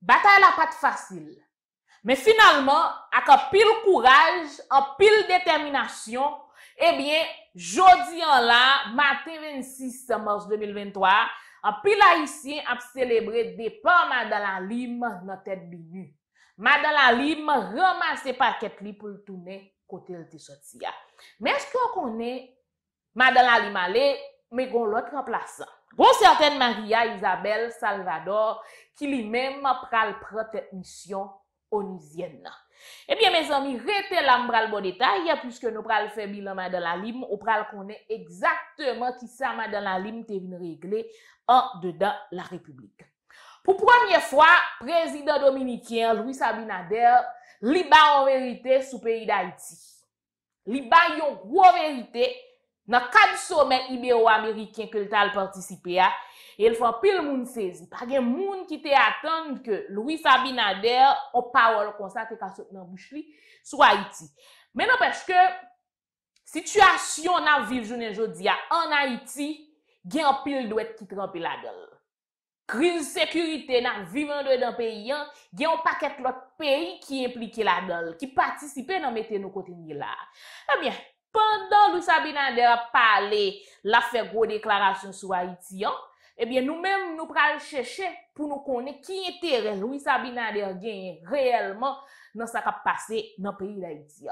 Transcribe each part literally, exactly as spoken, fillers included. Bataille la pas facile. Mais finalement, avec un pile courage, un pile détermination, eh bien, jeudi en là, matin vingt-six mars deux mille vingt-trois, un pile haïtien a célébré départ Madan La Lime dans tête B I N U H. Madan La Lime ramasse paquet li pour le tourner côté le te sorti. Mais est-ce qu'on connaît Madan La Lime allé mais gon l'autre remplaçant? Bon, certaine Maria Isabel Salvador qui lui-même pral prend cette mission onisienne. Eh bien, mes amis, restez là, m'bral bon détail, puisque nous pral faire bilan Madan La Lime, ou pral connaît exactement qui ça Madan La Lime te vin régler en dedans la République. Pour première fois, président dominicain Louis Abinader li ba en vérité sous pays d'Haïti. Li ba yon gros vérité dans cadre sommet ibéro-américain que le tal participé à, il faut pile moun saisi. Pas gen moun qui te attend que Louis Abinader en parole comme ça te ka sot nan bouche li sur Haïti. Mais n'empêche que situation n'a vive journée jodi a en Haïti, gen en pile doit qui trempé la gueule. Crise sécurité n'a vivant dans pays, il y a un paquet l'autre pays qui impliqué là-dedans, qui participer dans mettre nos côtés là. Eh bien, pendant Louis Abinader a parlé, l'a fait gros déclaration sur Haïti, eh bien nous-mêmes nous pral chercher pour nous connaître qui intérêt Louis Abinader gagne réellement dans ce qui a passé dans pays d'Haïti.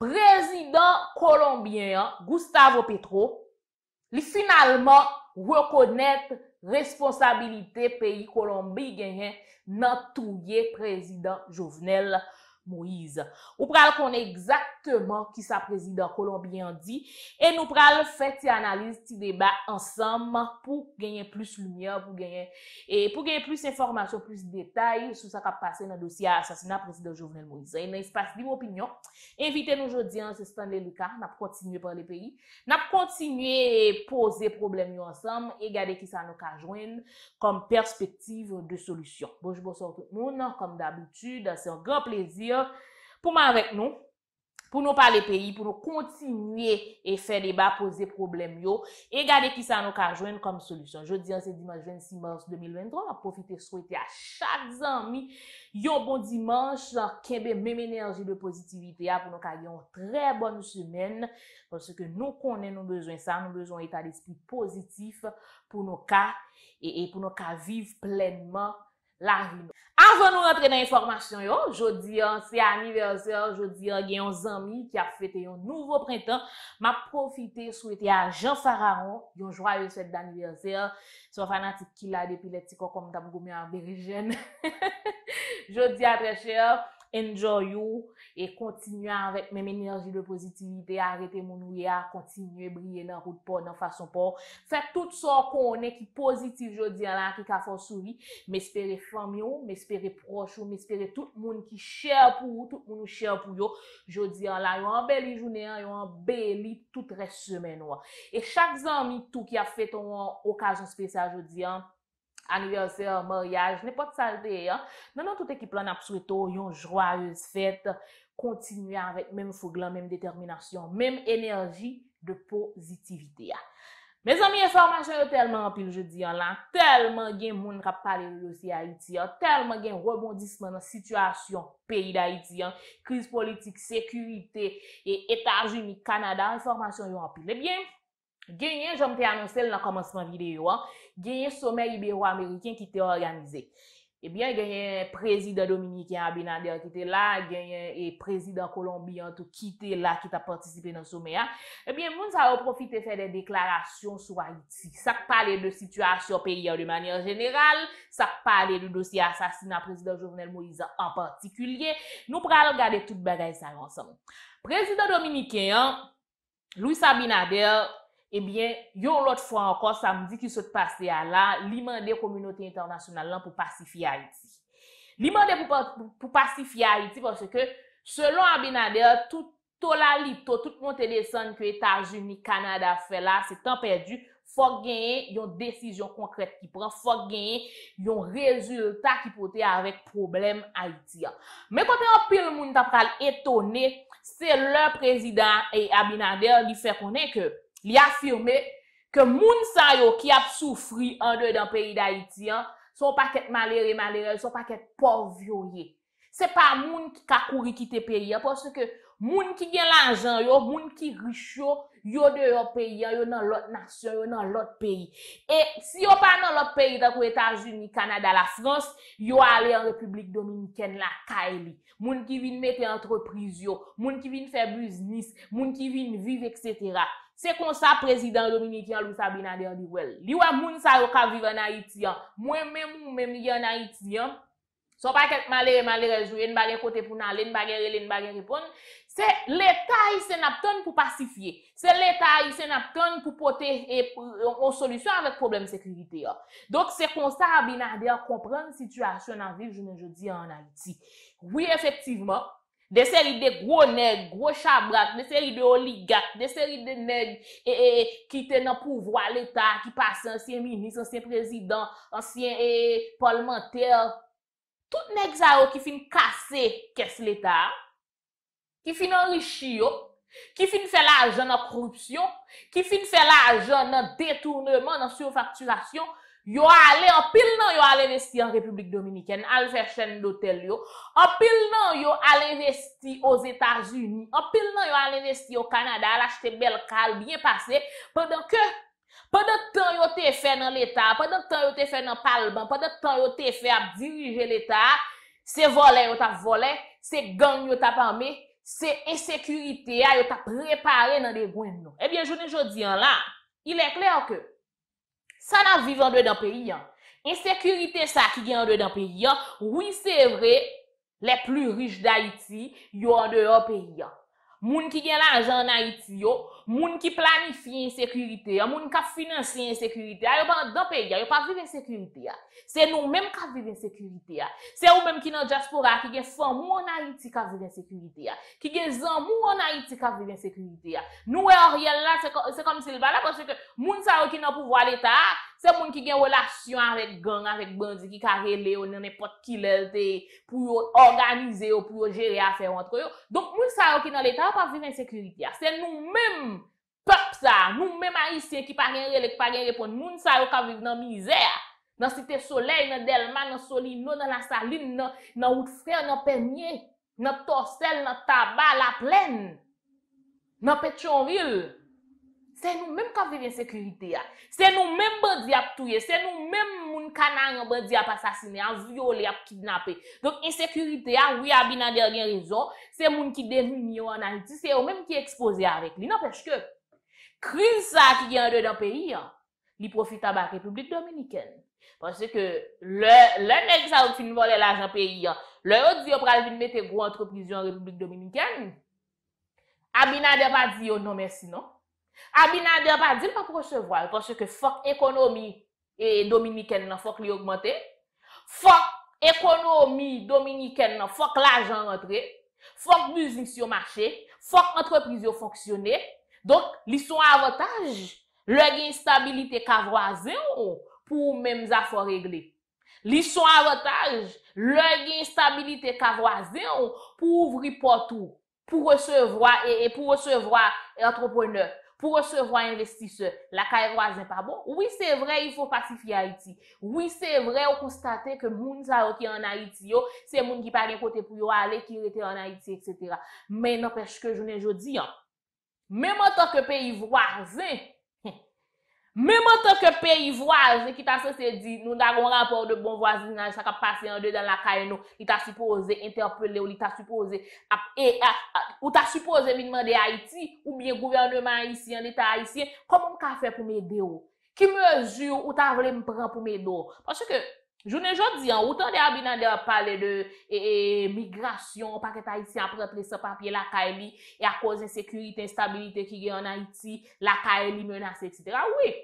Président colombien Gustavo Petro, il finalement reconnaître responsabilité pays Colombie gagne nan touye président Jovenel Moïse. Ou pral connaît exactement qui sa président colombien dit et nous pral fait ti analyse ti débat ensemble pour gagner plus lumière, pour gagner et pour gagner plus information, plus détails sur ça qui a passé dans dossier assassinat président Jovenel Moïse. Et dans espace libre opinion, invité nous aujourd'hui c'est Stanley Lucas, n'a continuer par les pays, n'a continuer poser problème ensemble et garder qui ça nous ka joindre comme perspective de solution. Bonjour bonsoir tout le monde, comme d'habitude, c'est un grand plaisir pour moi avec nous, pour nous parler pays, pour nous continuer et faire débat, poser problème yo, et garder qui ça nous ka joindre comme solution. Jeudi, c'est dimanche vingt-six mars deux mille vingt-trois, on profite souhaiter à chaque ami yon bon dimanche, kembe même énergie de positivité pour nous ka yon très bonne semaine, parce que nous connaissons nos besoins ça, nous besoin état d'esprit positif pour nous ka et, et pour nous ka vivre pleinement la vie. Avant nous rentrer dans l'information, aujourd'hui c'est anniversaire, aujourd'hui il y a un ami qui a fêté un nouveau printemps. M'a profité souhaiter à Jean Sararon un joyeux fête d'anniversaire. Son fanatique qui l'a depuis les petits comme dame gourmet en berigène. Jodi à très cher, enjoy you et continuez avec même énergie de positivité, arrêtez mon ouya, continuez briller dans route pour dans façon pour faites tout ça qu'on est qui positif jodi là qui ka fò souri, m'espérer famille ou, m'espérer proche ou, m'espérer tout monde qui cher pour vous, tout monde cher pour yo jodi là, yon belle journée, yon belle toute la semaine ou. Et chaque ami tout qui a fait une occasion spéciale jodi anniversaire, mariage, n'importe ça le hein? Non, non, toute équipe là n'a pas souhaité une joyeuse fête. Continuez avec même fouglan, même détermination, même énergie de positivité. Mes amis, information tellement pile jeudi en là, tellement gen moun ka parler dossier Haïti, tellement gen rebondissement dans situation pays d'Haïti, crise politique, sécurité et États-Unis, Canada, information yo en pile. Eh bien, Gagné, j'en t'ai annoncé dans le commencement vidéo, gagné sommet ibéro-américain qui était organisé. Eh bien, gagné président dominicain Abinader qui était là, gagné et président colombien tout qui était là, qui a participé dans le sommet. Eh bien, moun sa profité faire des déclarations sur Haïti. Ça parlait de situation pays de manière générale, ça parlait du dossier assassinat président Jovenel Moïse en particulier. Nous prenons regarder tout bagay ça ensemble. Président dominicain, Louis Abinader. Eh bien, yon l'autre fois encore, samedi qui s'est passé à la, l'imande communauté internationale pour pacifier Haïti. L'imande pour, pour pacifier Haïti parce que, selon Abinader, tout la lito, tout montée descente que États-Unis, Canada fait là, c'est temps perdu. Faut gagner une décision concrète qui prend, faut gagner un résultat qui peut être avec problème haïtien. Mais quand un pile monde t'a pral étonné, c'est le président et Abinader qui fait connaître que il a affirmé que moun sa yo qui a souffri en dedans pays d'Haïti, son paquet malheureux malheureux, son paquet pauvre vieux. C'est pas moun qui ka couri quitter pays parce que moun qui gagne l'argent yo, moun qui riche yo, yo dehors pays, yo dans l'autre nation, yo dans l'autre pays. Et si yo pas dans l'autre pays dans les États-Unis, Canada, la France, yo aller en République Dominicaine la Kaili. Moun qui viennent mettre entreprise yo, moun qui viennent faire business, moun qui viennent vivre et cetera. C'est comme ça président dominicain Louis Abinader dit well. Li wa moun sa yo ka vivre en Haïti. Moi même ou même en Haïti. Son pas qu'être malheureux, malheureux, jouer, ne baguer côté pour n'aller, ne baguer relais, ne baguer répondre. C'est l'État ici n'apton pour pacifier. C'est l'État ici n'apton pour porter une solution avec problème sécurité. Donc c'est comme ça Abinader comprendre situation en ville je dis en Haïti. Oui effectivement. Des séries de gros nègres, gros chabrat, des séries de oligarques, des séries de nègres et, et, et, qui étaient dans le pouvoir, l'État, qui passent ancien ministre, ancien président, ancien et, parlementaire. Tout nègres qui fin casser qu'est-ce l'État, qui fin enrichir, qui fin faire l'argent dans la corruption, qui fin faire l'argent dans le détournement, dans la surfacturation. Yo allé en pile nan yo allé investir en République Dominicaine, al faire chaîne d'hôtel yo. En pile nan yo allé investir aux États-Unis, en pile nan yo allé investir au Canada, al acheter belle cale bien passé pendant que pendant temps yo te fait dans l'État, pendant temps yo te fait dans parlement, pendant temps yo te fait à diriger l'État, c'est voler yo t'a volé, c'est gang yo t'a armé, c'est insécurité yo t'a préparé dans des gwen nou. Eh bien journée jodi an là, il est clair que ça n'a vivant dedans pays. Insécurité ça qui vient dedans pays. Oui, c'est vrai, les plus riches d'Haïti, yo en dehors pays. Moun qui gagne l'argent en Haïti yo, moun qui planifie insécurité, moun qui finance insécurité, yo pas dans pays, yo pas vivre insécurité. C'est nous même qui vivons insécurité. C'est nous même qui dans diaspora qui gagne famille en Haïti qui vivent insécurité, qui gagne zanmou en Haïti qui vivent insécurité. Nous Ariel là c'est comme s'il va là parce que moun ça qui dans pouvoir l'État, c'est moun qui gagne relation avec gang, avec bandit qui carrelé ou n'importe qui l'était pour organiser ou pour gérer affaire entre eux. Donc moun ça qui dans l'État pas vivre insécurité. C'est nous-mêmes, peuple ça, nous-mêmes haïtiens qui pas rien qui pas rien répondre, moun ça yo ka vivre dans misère, dans Cité Soleil, dans Delma, dans Solino, dans la Saline, dans dans Outfrère, dans Peigné, dans Torcel, dans Tabac, la Plaine, dans Pétionville. C'est nous-mêmes qui vivons insécurité. C'est nous-mêmes bandits à tuer, c'est nous-mêmes moun canards bandits à assassiner, à violer, à kidnapper. Donc insécurité oui Abinader a raison, c'est moun qui démunis en Haïti, c'est eux-mêmes qui exposés avec lui. Non parce que crise ça qui vient dedans pays, il profite à la République Dominicaine. Parce que le nèg ça ou fin voler l'argent pays, le autre dit pral vinn mettre gros entreprise en République Dominicaine. Abinader pas dit non merci non. Abinader pas dit pas pour recevoir parce que fuck économie et dominicaine nan fuck li augmenter, fuck économie dominicaine nan fuck l'argent rentrer, fuck business yo marché, fuck entreprise yo fonctionner. Donc li son avantage le gain stabilité ka voisin pour même affaires réglées. Li son avantage le gain stabilité ka voisin pour ouvrir porte pour recevoir et pour recevoir entrepreneur, pour recevoir investisseurs, la caille voisin pas bon. Oui, c'est vrai, il faut pacifier Haïti. Oui, c'est vrai, on constate que moun sa qui en Haïti, c'est moun qui pas gen côté pour yo aller, qui rete en Haïti, et cetera. Mais n'empêche que je ne jodi, même en tant que pays voisin, même en tant que pays voisin qui t'a censé dire, nous avons un rapport de bon voisinage, ça a passé en deux dans la caille, nous, il t'a supposé interpeller, ou il t'a supposé, et, ou t'a supposé me demander Haïti, ou bien gouvernement haïtien, l'État haïtien, comment on peut faire pour m'aider? Qui mesure ou t'a voulu me prendre pour m'aider? Parce que, je ne j'en dis, autant de Abinader parler de et, et, migration, pas que Haïti a pris ce papier, la Kaili, et à cause d'insécurité, instabilité qui est en Haïti, la Kaili menacée, et cetera. Oui,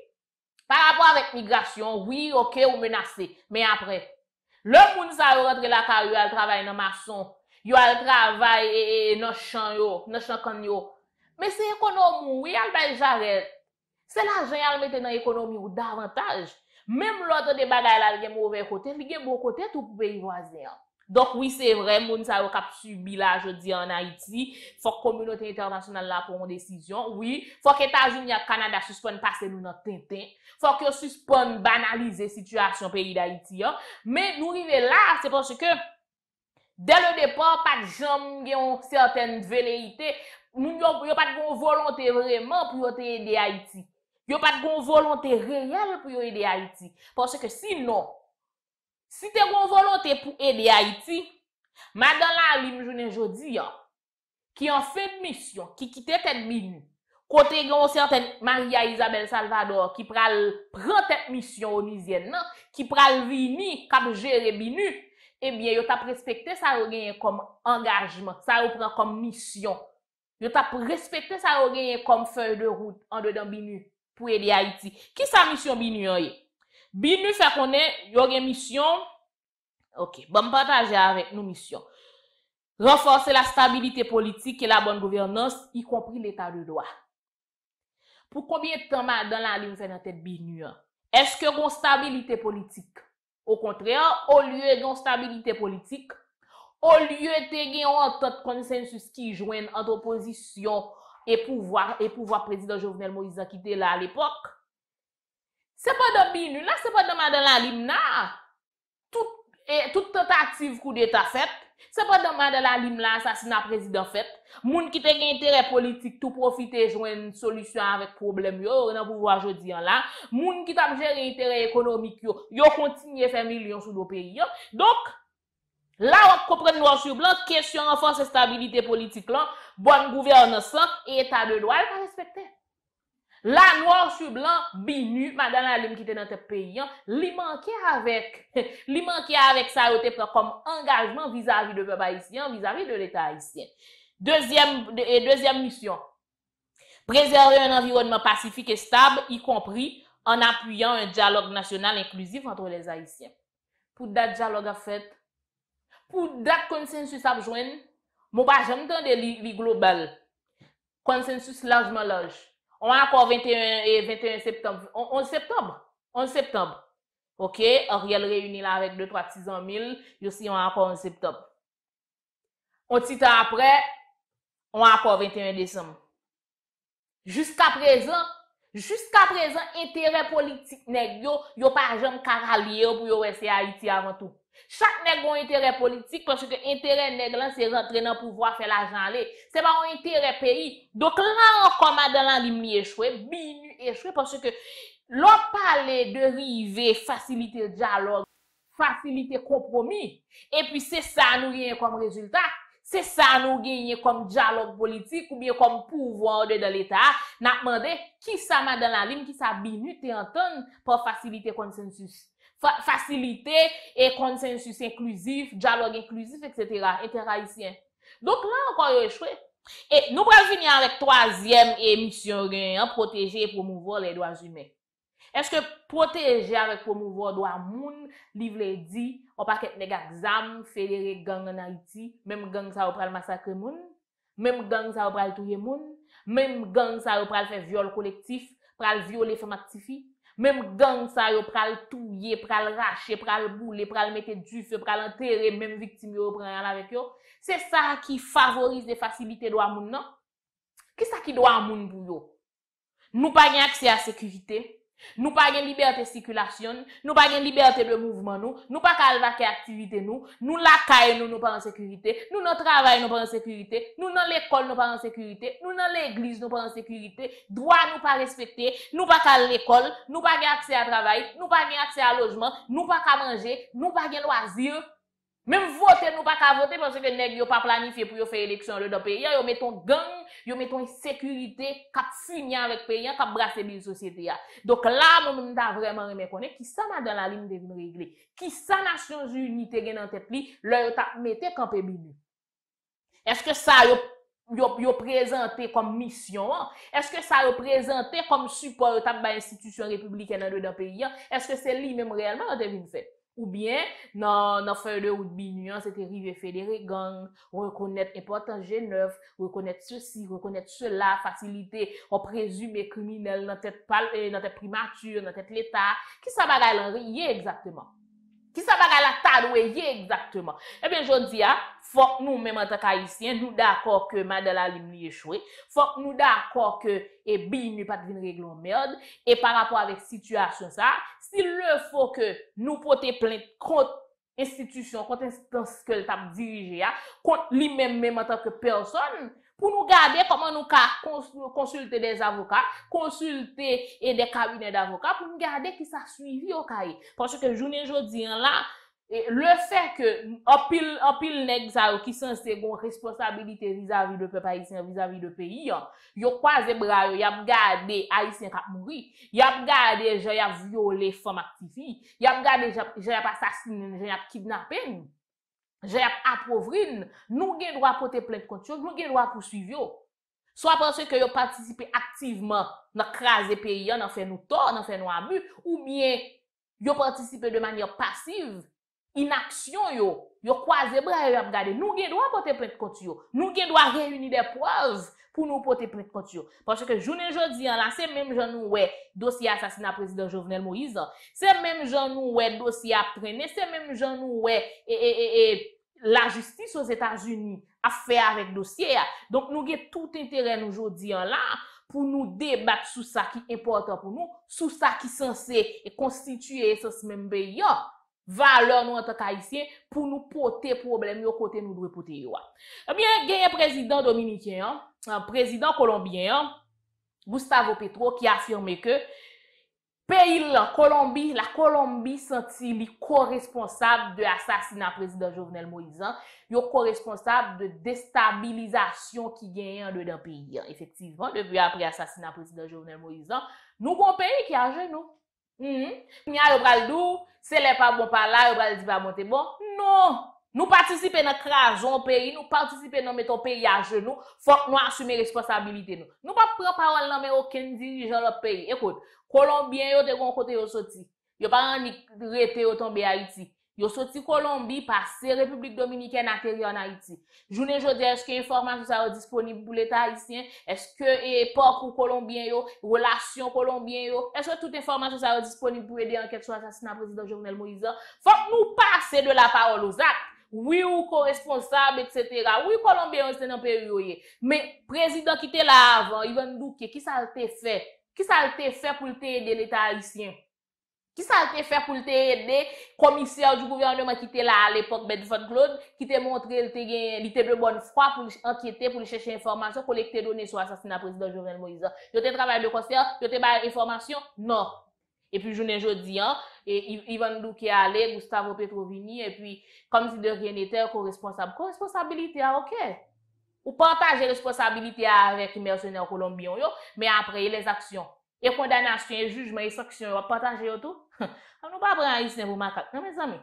par rapport avec migration, oui, ok, ou menacée. Mais après, le monde ça rentre la Kaili, elle travaille dans maçon, elle travaille et, et, dans champ, yo, dans champ comme yo. Mais c'est économie, oui, elle va j'arrête. C'est l'argent elle mette dans l'économie ou davantage. Même l'autre des bagages là, il y a mauvais côté, il y a bon côté tout pour pays voisin. Donc oui, c'est vrai, moun sa yo kap subi la jodi en Haïti, faut que communauté internationale là pour une décision. Oui, faut que États-Unis et Canada suspendent passer nous notre tintin, faut que suspendent banaliser situation pays d'Haïti. Mais nous arriver là, c'est parce que dès le départ, pas de jambes, une certaine velléité, nous n'avons pas de volonté vraiment pour aider Haïti. Nous n'avons pas de volonté réelle pour aider Haïti. Parce que sinon, si tu as une volonté pour aider Haïti, Madan La Lime, journée jodi, qui en fait de mission, qui quitte tête BINUH, côté une certaine Maria Isabel Salvador, qui pral prend tête mission onisienne, qui pral vini, qui gérer BINUH, eh bien, yo t'a respecté ça yo gagné comme engagement, ça yo prend comme mission. Yo t'a respecté ça yo gagné comme feuille de route en dedans BINUH pour aider Haïti. Qui sa mission BINUH y? BINUH fait qu'on est yo gagné mission. OK, bon partager avec nous mission. Renforcer la stabilité politique et la bonne gouvernance, y compris l'état de droit. Pour combien de temps Madan La Lime fait dans tête BINUH? Est-ce que gon stabilité politique? Au contraire, au lieu d'une stabilité politique, au lieu de un entente consensus qui joigne entre opposition et pouvoir, et pouvoir président Jovenel Moïse qui était là à l'époque, c'est pas dans BINUH, là, c'est pas dans Madan La Lime, toute, et, toute tentative coup d'état faite, c'est pas dans Madan La Lime, là, assassinat président fait, moun qui te gen intérêt politique, tout profiter, joindre solution avec problème, yo, nan pouvoir jodi an là, moun qui t'a géré intérêt économique, yo, yo continue faire millions sous le pays, yo. Donc, là, on comprend noir sur blanc, question renforcer stabilité politique, là, bonne gouvernance, et état de droit, pas respecté. Là, noir sur blanc, BINUH, Madan La Lime qui était dans tes pays, li manquait avec, li manquait avec ça, yo te prend comme engagement vis-à-vis de peuple haïtien, vis-à-vis de l'État haïtien. Deuxième, et deuxième mission. Préserver un environnement pacifique et stable, y compris en appuyant un dialogue national inclusif entre les Haïtiens. Pour date dialogue à fait, pour date consensus à joindre, moi, j'entends les global. Consensus largement large. On a encore vingt et un et vingt et un septembre. onze septembre. onze septembre. OK? Ariel réunit là avec deux, trois, six ans mille. Aussi, on a encore onze septembre. Un petit temps après, on a encore vingt et un décembre. Jusqu'à présent, jusqu'à présent, intérêt politique nèg yo, yo pas jamais caralier pour yo rester Haïti avant tout. Chaque nèg a un intérêt politique parce que intérêt nèg là c'est rentrer dans pouvoir faire l'argent aller. C'est pas un intérêt pays. Donc là encore Madan La Lime échoué, BINUH échoué parce que l'on parle de river, faciliter dialogue, faciliter compromis et puis c'est ça nous gagne comme résultat. C'est ça nous gagnons comme dialogue politique ou bien comme pouvoir de l'État. N'a demandé qui ça Madan La Lime, qui ça BINUH et entendre pour faciliter consensus. Fa faciliter et consensus inclusif, dialogue inclusif, et cetera. Inter-haïtien. Donc là encore échoué. Et nous allons finir avec troisième émission, protéger et promouvoir les droits humains. Est-ce que protéger avec promouvoir droit moun, livre dit, on paquet nèg exam, fédérer gang en Haïti, même gang ça ou pral massacrer moun, même gang ça ou pral touyer moun, même gang ça ou pral faire viol collectif, pral violer femme actifi, même gang ça ou pral touyer, pral racher, pral bouler, pral mettre du feu, pral enterrer même victime yo pran avec yo. C'est ça qui favorise les facilités droit moun non? Qui ça qui droit moun pour yo? Nous pas gen accès à sécurité. Nous pas gain liberté de circulation, nous pas gain liberté de mouvement nous, nous pas calvaquer activité nous, nous la caille nous nous pas en sécurité, nous dans travail nous pas en sécurité, nous dans l'école nous pas en sécurité, nous dans l'église nous pas en sécurité, droit nous pas respecté, nous pas cal l'école, nous pas gain accès à travail, nous pas gain accès à logement, nous pas ca manger, nous pas gain loisir. Même voter nous pas ca voter parce que nèg yo pas planifié pour yo faire élection dans pays, yo mettons gang, yo mettons insécurité cap fini avec pays, cap brasser la société. Donc là nous t'a vraiment remet connait qui ça Madan La Lime devine régler, qui ça Nations Unies te gen dans tête li, leur t'a metté camper BINUH. Est-ce que ça yo yo, yo présenté comme mission? Est-ce que ça yo présenté comme support t'a ba institution républicaine dans dedans pays? Est-ce que c'est lui même réellement devine fait? Ou bien, dans la feuille de route BINUH, c'était river fédérer gang, reconnaître important G neuf, reconnaître ceci, reconnaître cela, faciliter, on présume criminel dans tête primature, dans tête l'État. Qui ça bagaille en rien exactement? Qui ça va la tarouiller exactement? Eh bien, je dis, faut que nous, même en tant qu'Haïtiens, nous d'accord que Madan La Lime li échoué. Faut que nous d'accord que et BINUH pas de régler en merde. Et par rapport avec situation ça, s'il le faut que nous porter plainte contre institution, contre instance que l'État dirige, contre lui-même, même en tant que personne, pour nous garder comment nous pouvons consulter des avocats, consulter et des cabinets d'avocats, pour nous garder qui ça suivi au cahier. Parce que journée aujourd'hui là, le fait que en pile en pile nèg ça qui censé gon responsabilité vis-à-vis de peuple haïtien, vis-à-vis de pays, yo croisé bras yo, y a gardé haïtien qui mourir, y a gardé gens y a violé femme activiste, y a gardé gens y a assassiné, gens y a kidnappé. J'ai appauvri, nous avons droit de porter plainte contre nous, nous avons droit de poursuivre. Soit parce que vous participez activement dans le crase des pays, dans fait nous tort, dans fait nous abus, ou bien vous participez de manière passive, inaction, vous croisez bras et vous regardez. Nous avons droit de porter plainte contre nous, nous avons droit de réunir des preuves pour nous porter plainte contre nous. Parce que journée jodi, là, c'est même gens nous ouais dossier assassinat président Jovenel Moïse, c'est même gens nous ouais dossier apprenez, c'est même gens nous ouais et, et, et, et la justice aux États-Unis a fait avec dossier. Donc nous avons tout intérêt aujourd'hui là pour nous débattre sur ça qui est important pour nous, sur ça qui est censé et constituer ce même pays. Valeur nous en tant qu'Haïtiens pour nous porter problème au côté nous doit porter. Eh bien, il y a un président dominicain, un président colombien, Gustavo Petro, qui a affirmé que pays la Colombie, la Colombie sentit li co-responsable de l'assassinat président Jovenel Moïse, yo co-responsable de déstabilisation qui gagne de dans pays. Effectivement, depuis après l'assassinat président Jovenel Moïse, nous bon pays qui a genoux. Mm-hmm. Nya pral dou, c'est les pas bon par là, yo pral di pas monter bon. Non, nous participer dans crason pays, nous participer dans mettre pays à genoux, faut que nous assumer responsabilité nous. Nous pas prendre parole dans mais aucun dirigeant le pays. Écoute, Colombien yo te gon côté yo sorti. Yo pas en rete yo tomber Haïti. Yo sorti Colombie passer République Dominicaine atterrir en Haïti. Journée jodi, est-ce que information ça disponible pour l'État haïtien? Est-ce que parcours colombien yo, relation colombien yo, est-ce que toute information ça disponible pour aider enquête sur l'assassinat président Jovenel Moïse? Faut que nous passer de la parole aux actes. Oui ou co-responsable et cetera. Oui Colombien c'est dans pays yo. Mais président qui était là avant, Iván Duque, qui ça te fait? Qui ça te fait pour t'aider l'État haïtien? Qui ça a été fait pour te aider, commissaire du gouvernement qui était là à l'époque, Bédoufan Claude, qui t'a montré, il était de bonne foi pour enquêter, pour chercher information, collecter données sur l'assassinat président Jovenel Moïse. Il était travail de concert, il était pas information, non. Et puis, journée jeudi, hein, et Iván Duque est allé, Gustavo Petro vini, et puis, comme si de rien n'était, co-responsable. Co-responsabilité, ok. Ou partager responsabilité avec les mercenaires colombiens, mais après, les actions. Et condamnation, et jugement, et sanction, on partager tout. On nous pas prend haïtien pour macaque, non mes amis.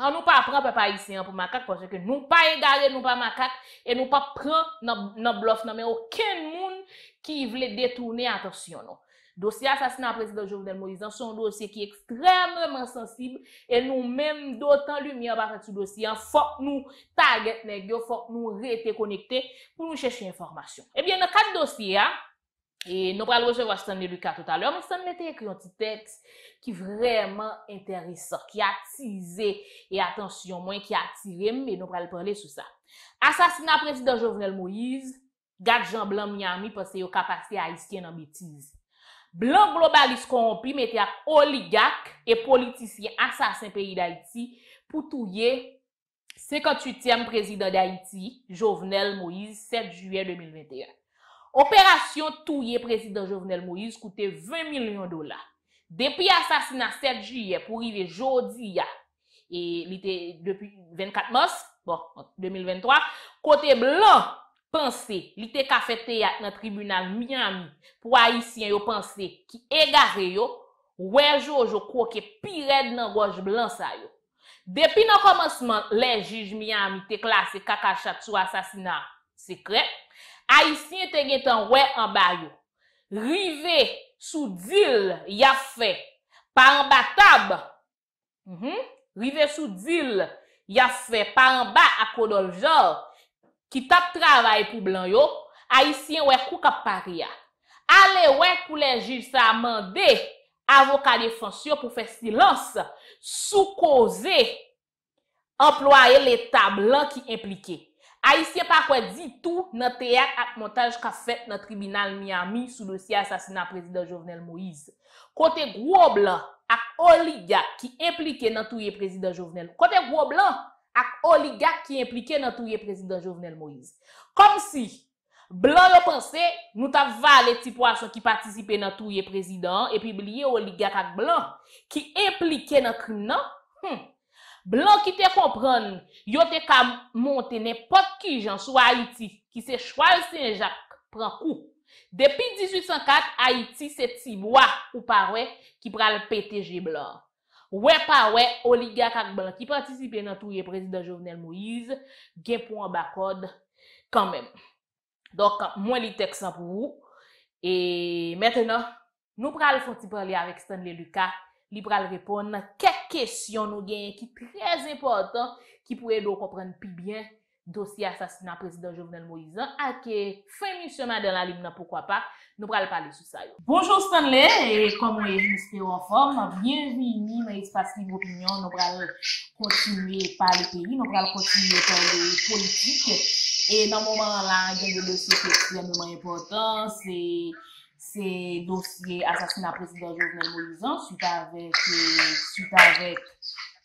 On nous pas prend peuple haïtien pour macaque parce que nous pas égaré, nous pas macaque et nous pas prend dans dans bluff non mais aucun monde qui voulait détourner attention non. Dossier assassinat président Jovenel Moïse, c'est un dossier qui est extrêmement sensible et nous même d'autant lumière par ce dossier, faut nous target nèg yo, faut nous rester connecté pour nous chercher information. Eh bien dans quatre dossiers et nous allons recevoir Stanley Lucas tout à l'heure. Mais Stanley Lucas écrit un petit texte qui est vraiment intéressant, qui a teasé et attention, moins qui a attiré, mais nous allons parler sur ça. Assassinat président Jovenel Moïse, gars Jean Blanc Miami, parce que capacité haïtienne en bêtise. Blanc globaliste corrompu, mettez à oligarque et politicien assassin pays d'Haïti pour touiller cinquante-huitième président d'Haïti, Jovenel Moïse, sept juillet deux mille vingt et un. Opération touye président Jovenel Moïse coûte vingt millions de dollars. Depuis assassinat sept juillet pour arriver jeudi, et depuis vingt-quatre mars, bon, deux mille vingt-trois, côté blanc, pensé, il était qu'à faire théâtre dans le tribunal Miami pour haïtien yo pensé qui égaré yo, ouais Jojo Koke pire dans gauche blanc ça yo. Depuis le commencement, les juges Miami te classé kakachat sur assassinat secret. Haïtien te gen tan wè en bas yo. Rivé sous deal y'a fait par en bas tab. Mm-hmm. Rivé sous deal y'a fait par en bas à Kodol genre qui tap travail pour blanc yo. Haïtien wè kou kap pari ya. Ale wè pou les juges sa mandé avocat défense pour faire silence sous causer employé l'État blanc qui impliqué. Haïtien pas quoi dit tout dans le théâtre et montage qu'a fait dans le tribunal Miami sous le dossier assassinat président Jovenel Moïse. Côté gros blanc ak oligarque qui impliqué dans tout le président Jovenel. Côté gros blanc ak oligarque qui impliqué dans tout le président Jovenel Moïse. Comme si blanc yo pensé nous t'a valé petit poisson qui participait dans tout le président et puis oublié oligarque ak blanc qui impliqué dans crime non. Hmm. Blanc qui te comprendre, yo te ka monter n'importe qui gens sur Haïti, qui se choix Saint-Jacques, prend coup. Depuis dix-huit cent quatre, Haïti c'est Tibois ou Paroué qui pral P T G blanc. Ouais Paroué, oligarque blanc qui participe dans tout le président Jovenel Moïse, gen pour en bas code quand même. Donc, moi li texte pour vous. Et maintenant, nous pral font ti parler avec Stanley Lucas. Li pral répondre quelques questions nous gagne qui très important qui pourrait nous comprendre plus bien dossier assassinat président Jovenel Moïse et fin mission Madan La Lime pourquoi pas nous pral parler sur ça. Bonjour Stanley et comme vous espérons en forme bienvenue dans l'espace libre opinion nous pral continuer par le pays nous pral continuer par les politiques et dans moment là il y a des dossiers extrêmement importants c'est c'est dossier assassinat président Jovenel Moïse suite avec suite avec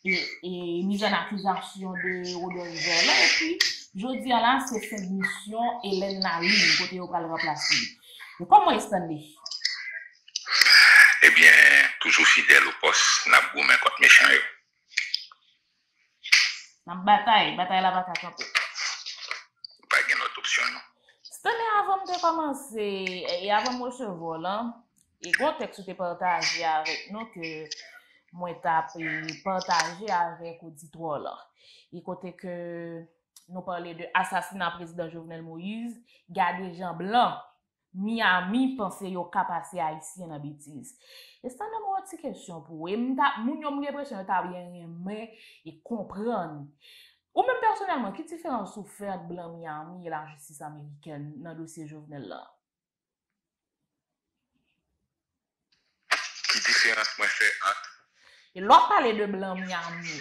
et, et mise en accusation de Rodin Jorler et puis je dis à la c'est cette mission Hélène Naline côté au pral remplacer. Comment est-ce que eh bien toujours fidèle au poste n'a goumé contre méchant yo. La bataille, bataille la bataille. Pas gain autre option non. Mais avant de commencer et avant de recevoir là, et gros texte que tu partagé avec nous que moi t'ai partagé avec auditoire là. Et côté que nous parler de assassinat président Jovenel Moïse, garder Jean Blanc, Miami penser yo ka passer haïtien dans bêtise. Et ça là moi petite question pour et moun yo me l'impression t'a bien aimer et comprendre. Ou même personnellement, qui différence vous faites blanc Miami et la justice américaine dans le dossier Jovenel là? Qui différence moi fait entre? Et l'on parle de blanc Miami.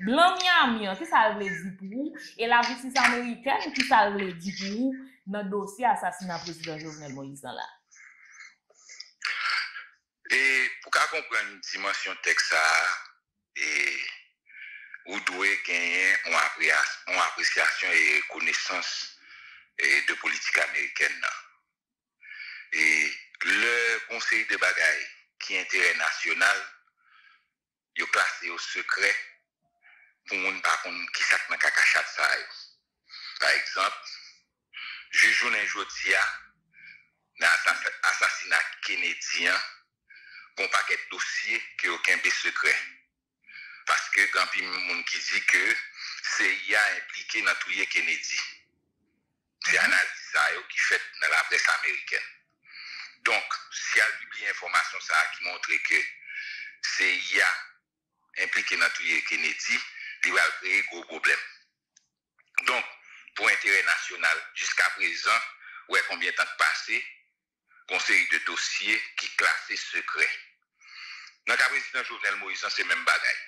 Blanc Miami, qui ça veut dire pour vous? Et la justice américaine, qui ça veut dire pour vous dans le dossier assassinat président Jovenel Moïse là? Et pour comprendre une dimension texte et vous devez gagner une appréciation et connaissance de politique américaine. Et le conseil de bagaille qui est international, il est classé au secret pour les gens qui sont dans le cacachat. Par exemple, je joue un jour dans l'assassinat kennedien pour un paquet de dossiers qui ont un secret. Parce que quand il y a des gens qui disent que C I A impliqué dans tout le Kennedy, c'est l'analyse qui est faite dans la presse américaine. Donc, si elle publie l'information qui montre que C I A impliqué dans tout le Kennedy, il va créer gros problème. Donc, pour intérêt national, jusqu'à présent, où est combien de temps passé, conseil de dossiers qui classé secret. Dans le cas président Jovenel Moïse, c'est même bagaille.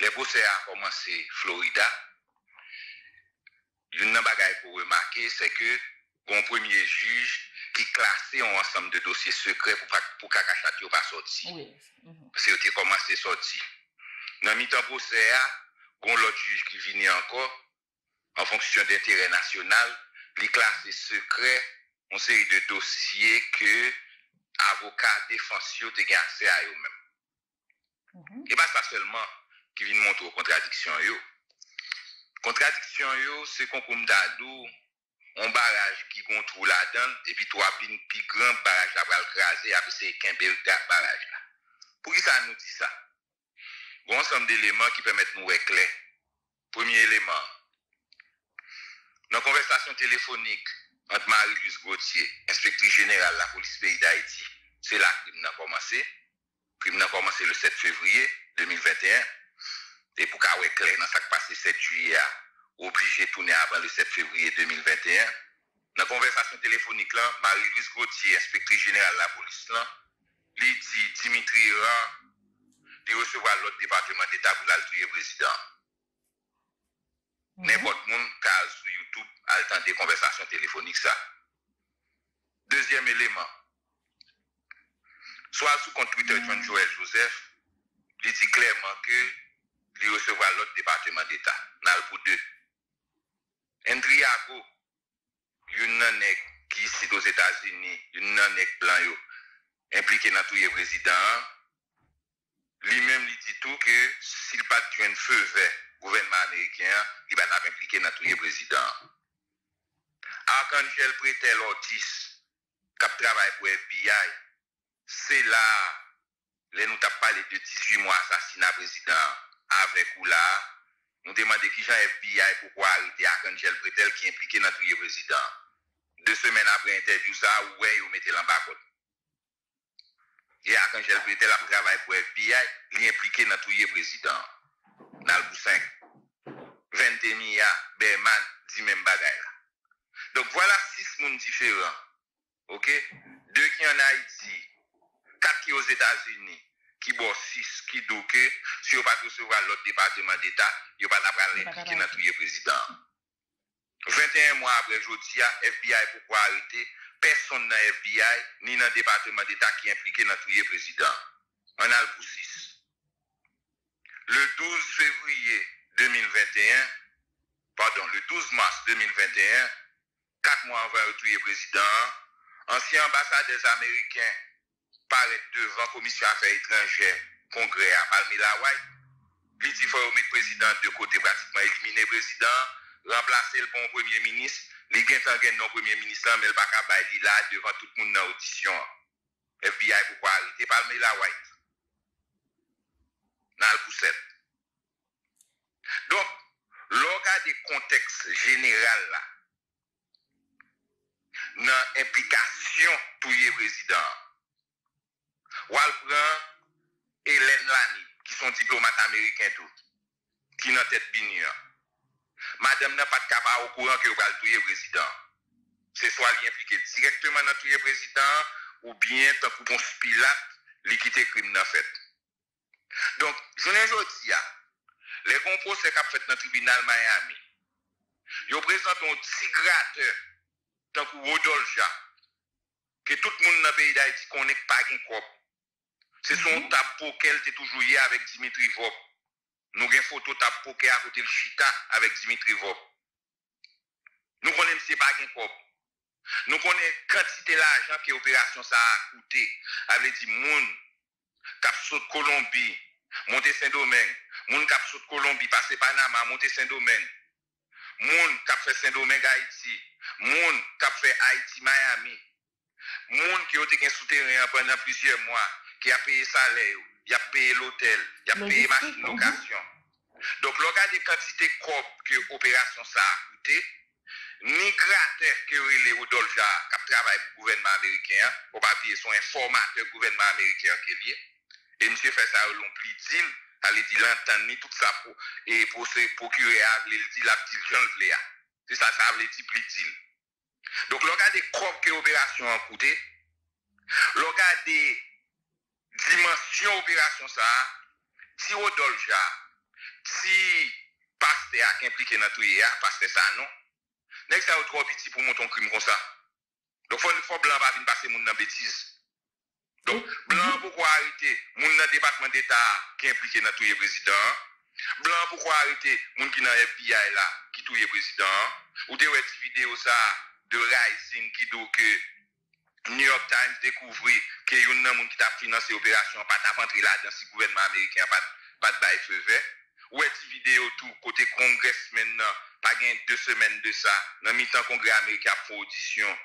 Le procès a commencé Florida. Une bagaille pour remarquer, c'est que un premier juge qui classait un ensemble de dossiers secrets pour pour Kakachatio pas sorti. C'est oui. Mm-hmm. Commencé sorti. Dans mi-temps procès a, un l'autre juge qui venait encore en fonction d'intérêt national, il classait secret une série de dossiers que avocats défenseurs te gagne accès à eux-mêmes. Mm-hmm. Et pas ça seulement qui vient montrer aux contradictions. Yo. Contradiction yo, c'est qu'on comme d'adou, un barrage qui contrôle la donne, et puis trois bines, puis grand barrage là, va le craser, après c'est qu'un bel barrage là. Pour qui ça nous dit ça? Bon ensemble d'éléments qui permettent nous éclairer. Premier élément, dans la conversation téléphonique entre Marie-Louise Gauthier, inspectrice générale de la police pays d'Haïti, c'est là que le crime a commencé. Le crime a commencé le sept février deux mille vingt et un. Et pour qu'on soit clair dans ce qui passé sept juillet, obligé de tourner avant le sept février deux mille vingt et un. Dans la conversation téléphonique, Marie-Louise Gauthier, inspectrice générale de la police, les dit Dimitri Ra, de recevoir l'autre département d'État pour le président. Mm-hmm. N'importe monde qui a sur YouTube a le temps des conversations téléphoniques. Ça. Deuxième élément, soit sous compte Twitter de Joël Joseph, il dit clairement que il recevoir l'autre département d'État. Nal pour deux. André Ago, une nanèk qui est aux États-Unis, une nanèk blanc impliqué dans tout le président. Lui-même, il dit tout que s'il n'a pas de feu vert, le gouvernement américain, il va pas impliqué dans tout le président. Arcángel Pretel Ortiz, qui travaille pour le F B I, c'est là, là nous avons parlé de dix-huit mois assassinat président avec ou là. Nous demandons qui j'en F B I pourquoi arrêter Arcángel Pretel qui est impliqué dans tout le président. Deux semaines après interview, ça, ouais, vous mettez l'embargo. Et Arcángel Pretel a travaillé pour F B I, il est impliqué dans tout le président. Dans le cinq. vingt et un milliards, Berman, dix même bagaille. Donc voilà six personnes différents. Ok? Deux qui en Haïti, quatre qui aux États-Unis, qui bossent six, qui douquent. Si vous ne pouvez pas recevoir l'autre département d'État, vous ne pouvez pas l'impliquer dans tout le président. vingt et un mois après aujourd'hui, F B I pourquoi arrêter? Personne dans F B I, ni dans le département d'État qui est impliqué dans tout le président. On a le coup six. Le douze février deux mille vingt et un, pardon, le douze mars deux mille vingt et un, quatre mois avant le tout le président, ancien ambassadeur américain paraît devant la Commission Affaires étrangères, Congrès à Palmilawai. Il dit qu'il faut remettre le président de côté, pratiquement éliminer le président, remplacer le bon premier ministre. Les gens qui ont non premier ministre, mais le Bakabay, il est là devant tout le monde dans l'audition. F B I, pourquoi arrêter Palmilawai? Dans le poussette. Donc, l'organe du contexte général, là, dans l'implication tout le président, Walprin et Hélène Lani, qui sont diplomates américains, tout, qui n'ont tête BINUH. Madame n'a pas de capable au courant que vous allez tuer le président. C'est soit l'impliquer directement dans le président, ou bien, tant que conspirate, liquider le crime dans fait. Donc, je ne dis pas, les concours qui ont fait dans le tribunal de Miami, ils présentent un petit gratteur, tant que Rodolja, que tout le monde dans le pays d'Haïti connaît pas un cop. C'est son tapo qu'elle était toujours hier avec Dimitri Vob. Nous avons une photo tapo qui a côté le chita avec Dimitri Vob. Nous connaissons pas un cop. Nous connaissons quantité d'argent que l'opération ça a coûté. Avec dit monde cap saute Colombie, monter Saint-Domingue, monde cap saute Colombie, passer Panama, monter Saint-Domingue. Monde cap fait Saint-Domingue Haïti, monde cap fait Haïti Miami. Monde qui a été souterrain pendant plusieurs mois, qui a payé salaire, qui a payé l'hôtel, qui a payé machine de location. Donc, l'organe de quantité propre que l'opération ça a coûté, ni gratteur que les Rodolja qui travaille pour le gouvernement américain, au papier, sont informateurs du gouvernement américain qui est lié. Et monsieur fait ça, l'on plie d'il, elle dit l'entendre ni tout ça pour, et pour se procurer, elle dit la petite jeune. C'est ça, ça veut dire plie d'il. Donc, regardez comment l'opération a coûté, regardez dimension opération ça, si Rodolja, si Pasteur qui est impliqué dans tout ça, Pasteur ça non, n'est-ce que ça a trop petit pour monter un crime comme ça. Donc, il faut blanc pas venir passer monde dans bêtise. Donc, blanc pourquoi arrêter monde dans le département d'État qui est impliqué dans tout le président. Blanc pourquoi arrêter monde qui est dans le F B I là, qui est tout le président. Ou des vidéos ça. De Rising qui dit que New York Times découvrit que y a un monde qui a financé l'opération, pas de rentrer là dans ce gouvernement américain, pas de bail feu vert. Ou est-ce vidéo tout côté Congrès maintenant, pas gain deux semaines de ça, dans mi-temps Congrès américain pour audition.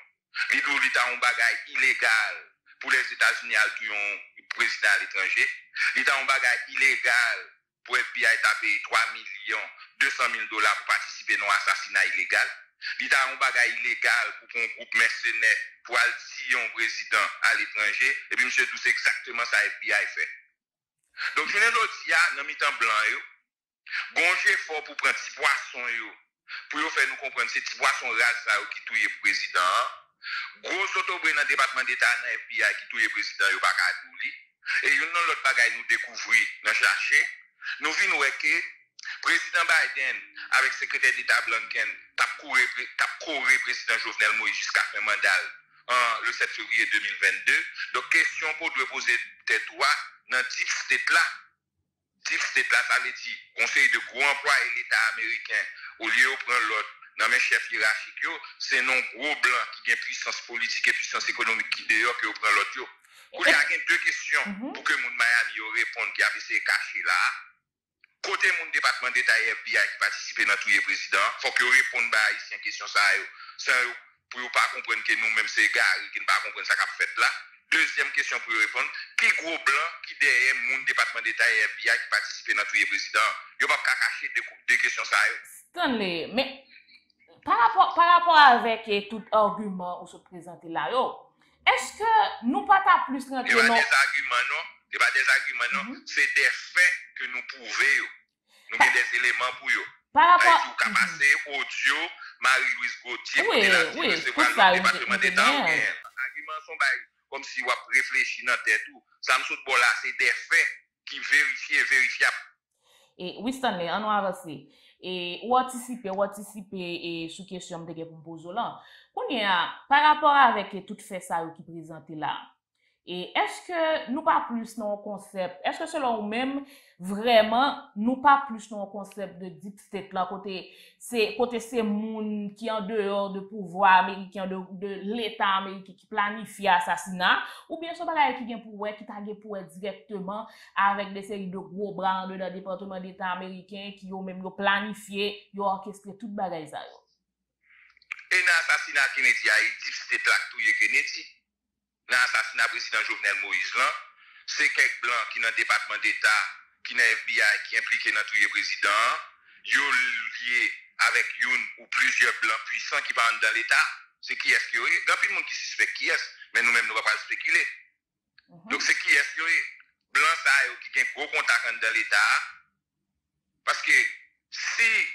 L'idou l'État un bagage illégal pour les États-Unis à tout un président à l'étranger. L'État un bagage illégal pour F B I à payer trois millions deux cent mille dollars pour participer dans un assassinat illégal. L'État a un bagage illégal pour un groupe mercenaire pour aller si un président à l'étranger. Et puis, monsieur, c'est exactement ça que F B I fait. Donc, je ne dis pas, dans le temps blanc, gongez fort pour prendre petit poisson, pour faire nous comprendre que c'est petit poisson rase qui touille le président, Gros autobré dans le département d'État, dans F B I, qui tout le président, il n'y a pas qu'à douli. Et une autre bagaille nous découvrit, nous cherchons. Nous venons voir que le président Biden, avec le secrétaire d'État Blinken, a couru le président Jovenel Moïse jusqu'à un mandat le sept février deux mille vingt-deux. Donc, question pour nous poser tête dans T I F tête là. T I F tête là, ça veut dire conseil de gros emploi et l'État américain, au lieu de prendre l'autre. Dans mes chefs hiérarchiques, c'est non gros blanc qui a une puissance politique et puissance économique qui d'ailleurs qui prend l'autre. Il y a deux questions mm-hmm. pour que mon Miami réponde qui a essayé de cacher là. Côté mon département d'État et F B I qui participe dans tout le président, il faut que vous répondiez à ces questions pour ne pas comprendre que nous-mêmes c'est égal, qui ne pas comprendre ce qu'on a fait là. Deuxième question pour répondre, qui gros blanc qui derrière mon département d'État et F B I qui participe dans tout le président, il ne faut pas cacher des questions ça. Stanley, mais... Par rapport, par rapport avec eh, tout argument ou se présenter là, est-ce que nous pas ta plus rentrer non? Ce n'est pas des arguments, non. Ce n'est pas des arguments, non. Mm-hmm. C'est des faits que nous prouvons. Nous avons des éléments pour eux. Par rapport... Nous avons passé audio, Marie-Louise Gauthier, oui, la oui, oui, tout ça, le département d'État. Les arguments sont comme si on réfléchit dans la tête. Ça me saute là, c'est des faits qui vérifient et vérifiables. Et oui, Stanley, on va avancer. Et ou anticiper ou anticiper et sous question de pour poser là par rapport avec tout fait ça qui présenté là et est-ce que nous pas plus non concept est-ce que selon vous même vraiment nous pas plus non concept de deep state là côté c'est côté c'est monde qui en dehors de pouvoir américain de, de l'état américain qui planifie assassinat ou bien ce bagage qui vient pour ouais qui tagué pour directement avec des séries de gros bras dans le département d'état américain qui ont même planifié ont orchestré toute bagage ça et l'assassinat Kennedy a deep state là tout Kennedy. Dans l'assassinat du président Jovenel Moïse, c'est quelques blancs qui sont dans le département d'État, qui sont dans le F B I, qui sont impliqués dans tout le président, ils sont liés avec une ou plusieurs blancs puissants qui parlent dans l'État. C'est qui est-ce qu'il y a? Il y a plus de monde qui suspecte qui est-ce, mais nous-mêmes, nous ne pouvons pas spéculer. Mm-hmm. Donc, c'est qui est-ce qu'il y a? Blancs qui ont un gros contact dans l'État. Parce que si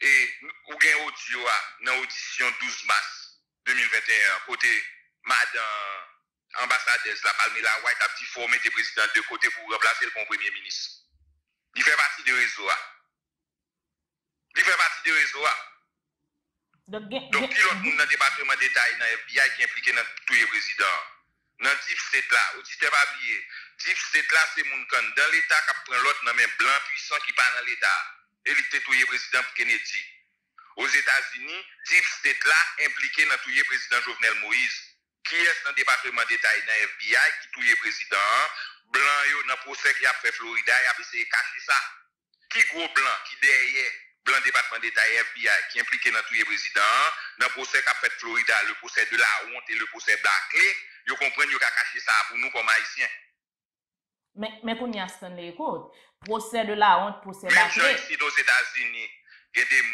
vous avez un audio dans l'audition douze mars deux mille vingt et un, côté Madan, ambassadrice la Palme la White a petit formé des présidents de côté pour remplacer le bon premier ministre. Il fait partie du réseau. Il fait partie du réseau. Donc, qui l'autre monde dans le département d'État et dans le F B I qui est impliqué dans tous les présidents? Dans le Deep State là, vous ne pas oublier. Deep State là, c'est mon camp dans l'État qui prend l'autre dans même blanc puissant qui part dans l'État. Et il était tout le président Kennedy. Aux États-Unis, Deep State là impliqué dans tout le président Jovenel Moïse. Qui est dans le département d'État et dans le F B I, qui tout le président, blanc, dans le procès qui a fait Florida, il a essayé de cacher ça. Qui gros blanc, qui derrière, blanc département d'État et F B I, qui impliqué dans tout le président, dans le procès qui a fait Florida, le procès de la honte et le procès Blackley, vous comprenez qu'il a caché ça pour nous comme haïtiens. Mais, mais qu'on y a Stanley, écoute, procès de la honte, procès Blackley. Même ici, aux États-Unis, il y a des gens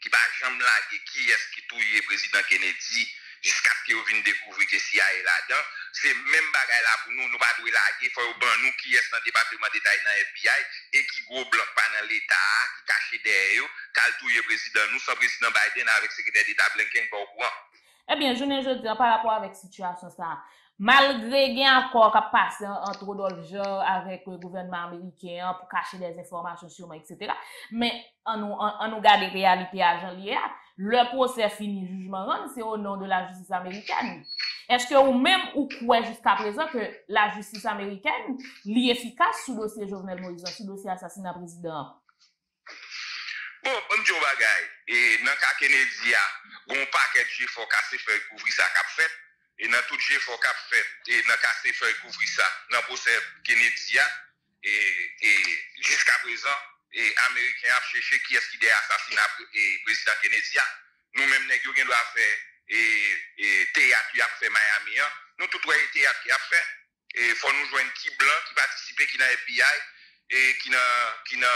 qui ne sont jamais là, qui est-ce qui tout le président Kennedy, jusqu'à ce qu'on vienne découvrir que si elle est là-dedans, c'est même bagaille là pour nous, nous pas doit laguer, il faut ban nous qui est dans le département d'État et dans le F B I, et qui gros blanc pas dans l'État, qui cache derrière, qui le président, nous sommes président Biden avec le secrétaire d'État Blinken, pas au courant. Eh bien, je ne dis pas par rapport avec la situation ça. Malgré qu'il y a encore qui passe entre Rodolphe Jean avec le gouvernement américain pour cacher des informations sur moi, et cetera. Mais on nous regarde les réalités à Jean-Lié. Le procès fini, jugement rendu, c'est au nom de la justice américaine. Est-ce que ou même ou quoi jusqu'à présent que la justice américaine est efficace sous le dossier Jovenel Moïse, sous le dossier assassinat président? Bon, on dit au et dans le cas Kennedy, il y a un paquet de chiffres qui fait couvrir ça qu'a fait. Et dans tout le effort qu'a fait, et dans le fait couvrir ça, dans le procès Kennedy, et, et jusqu'à présent, les Américains ont cherché qui est-ce qui a assassiné le président Kennedy. Nous-mêmes, nous avons fait et théâtre qui a fait Miami. Nous, tout le théâtre qui a fait. Et il faut nous joindre qui blanc, qui participe, qui dans le F B I, et qui dans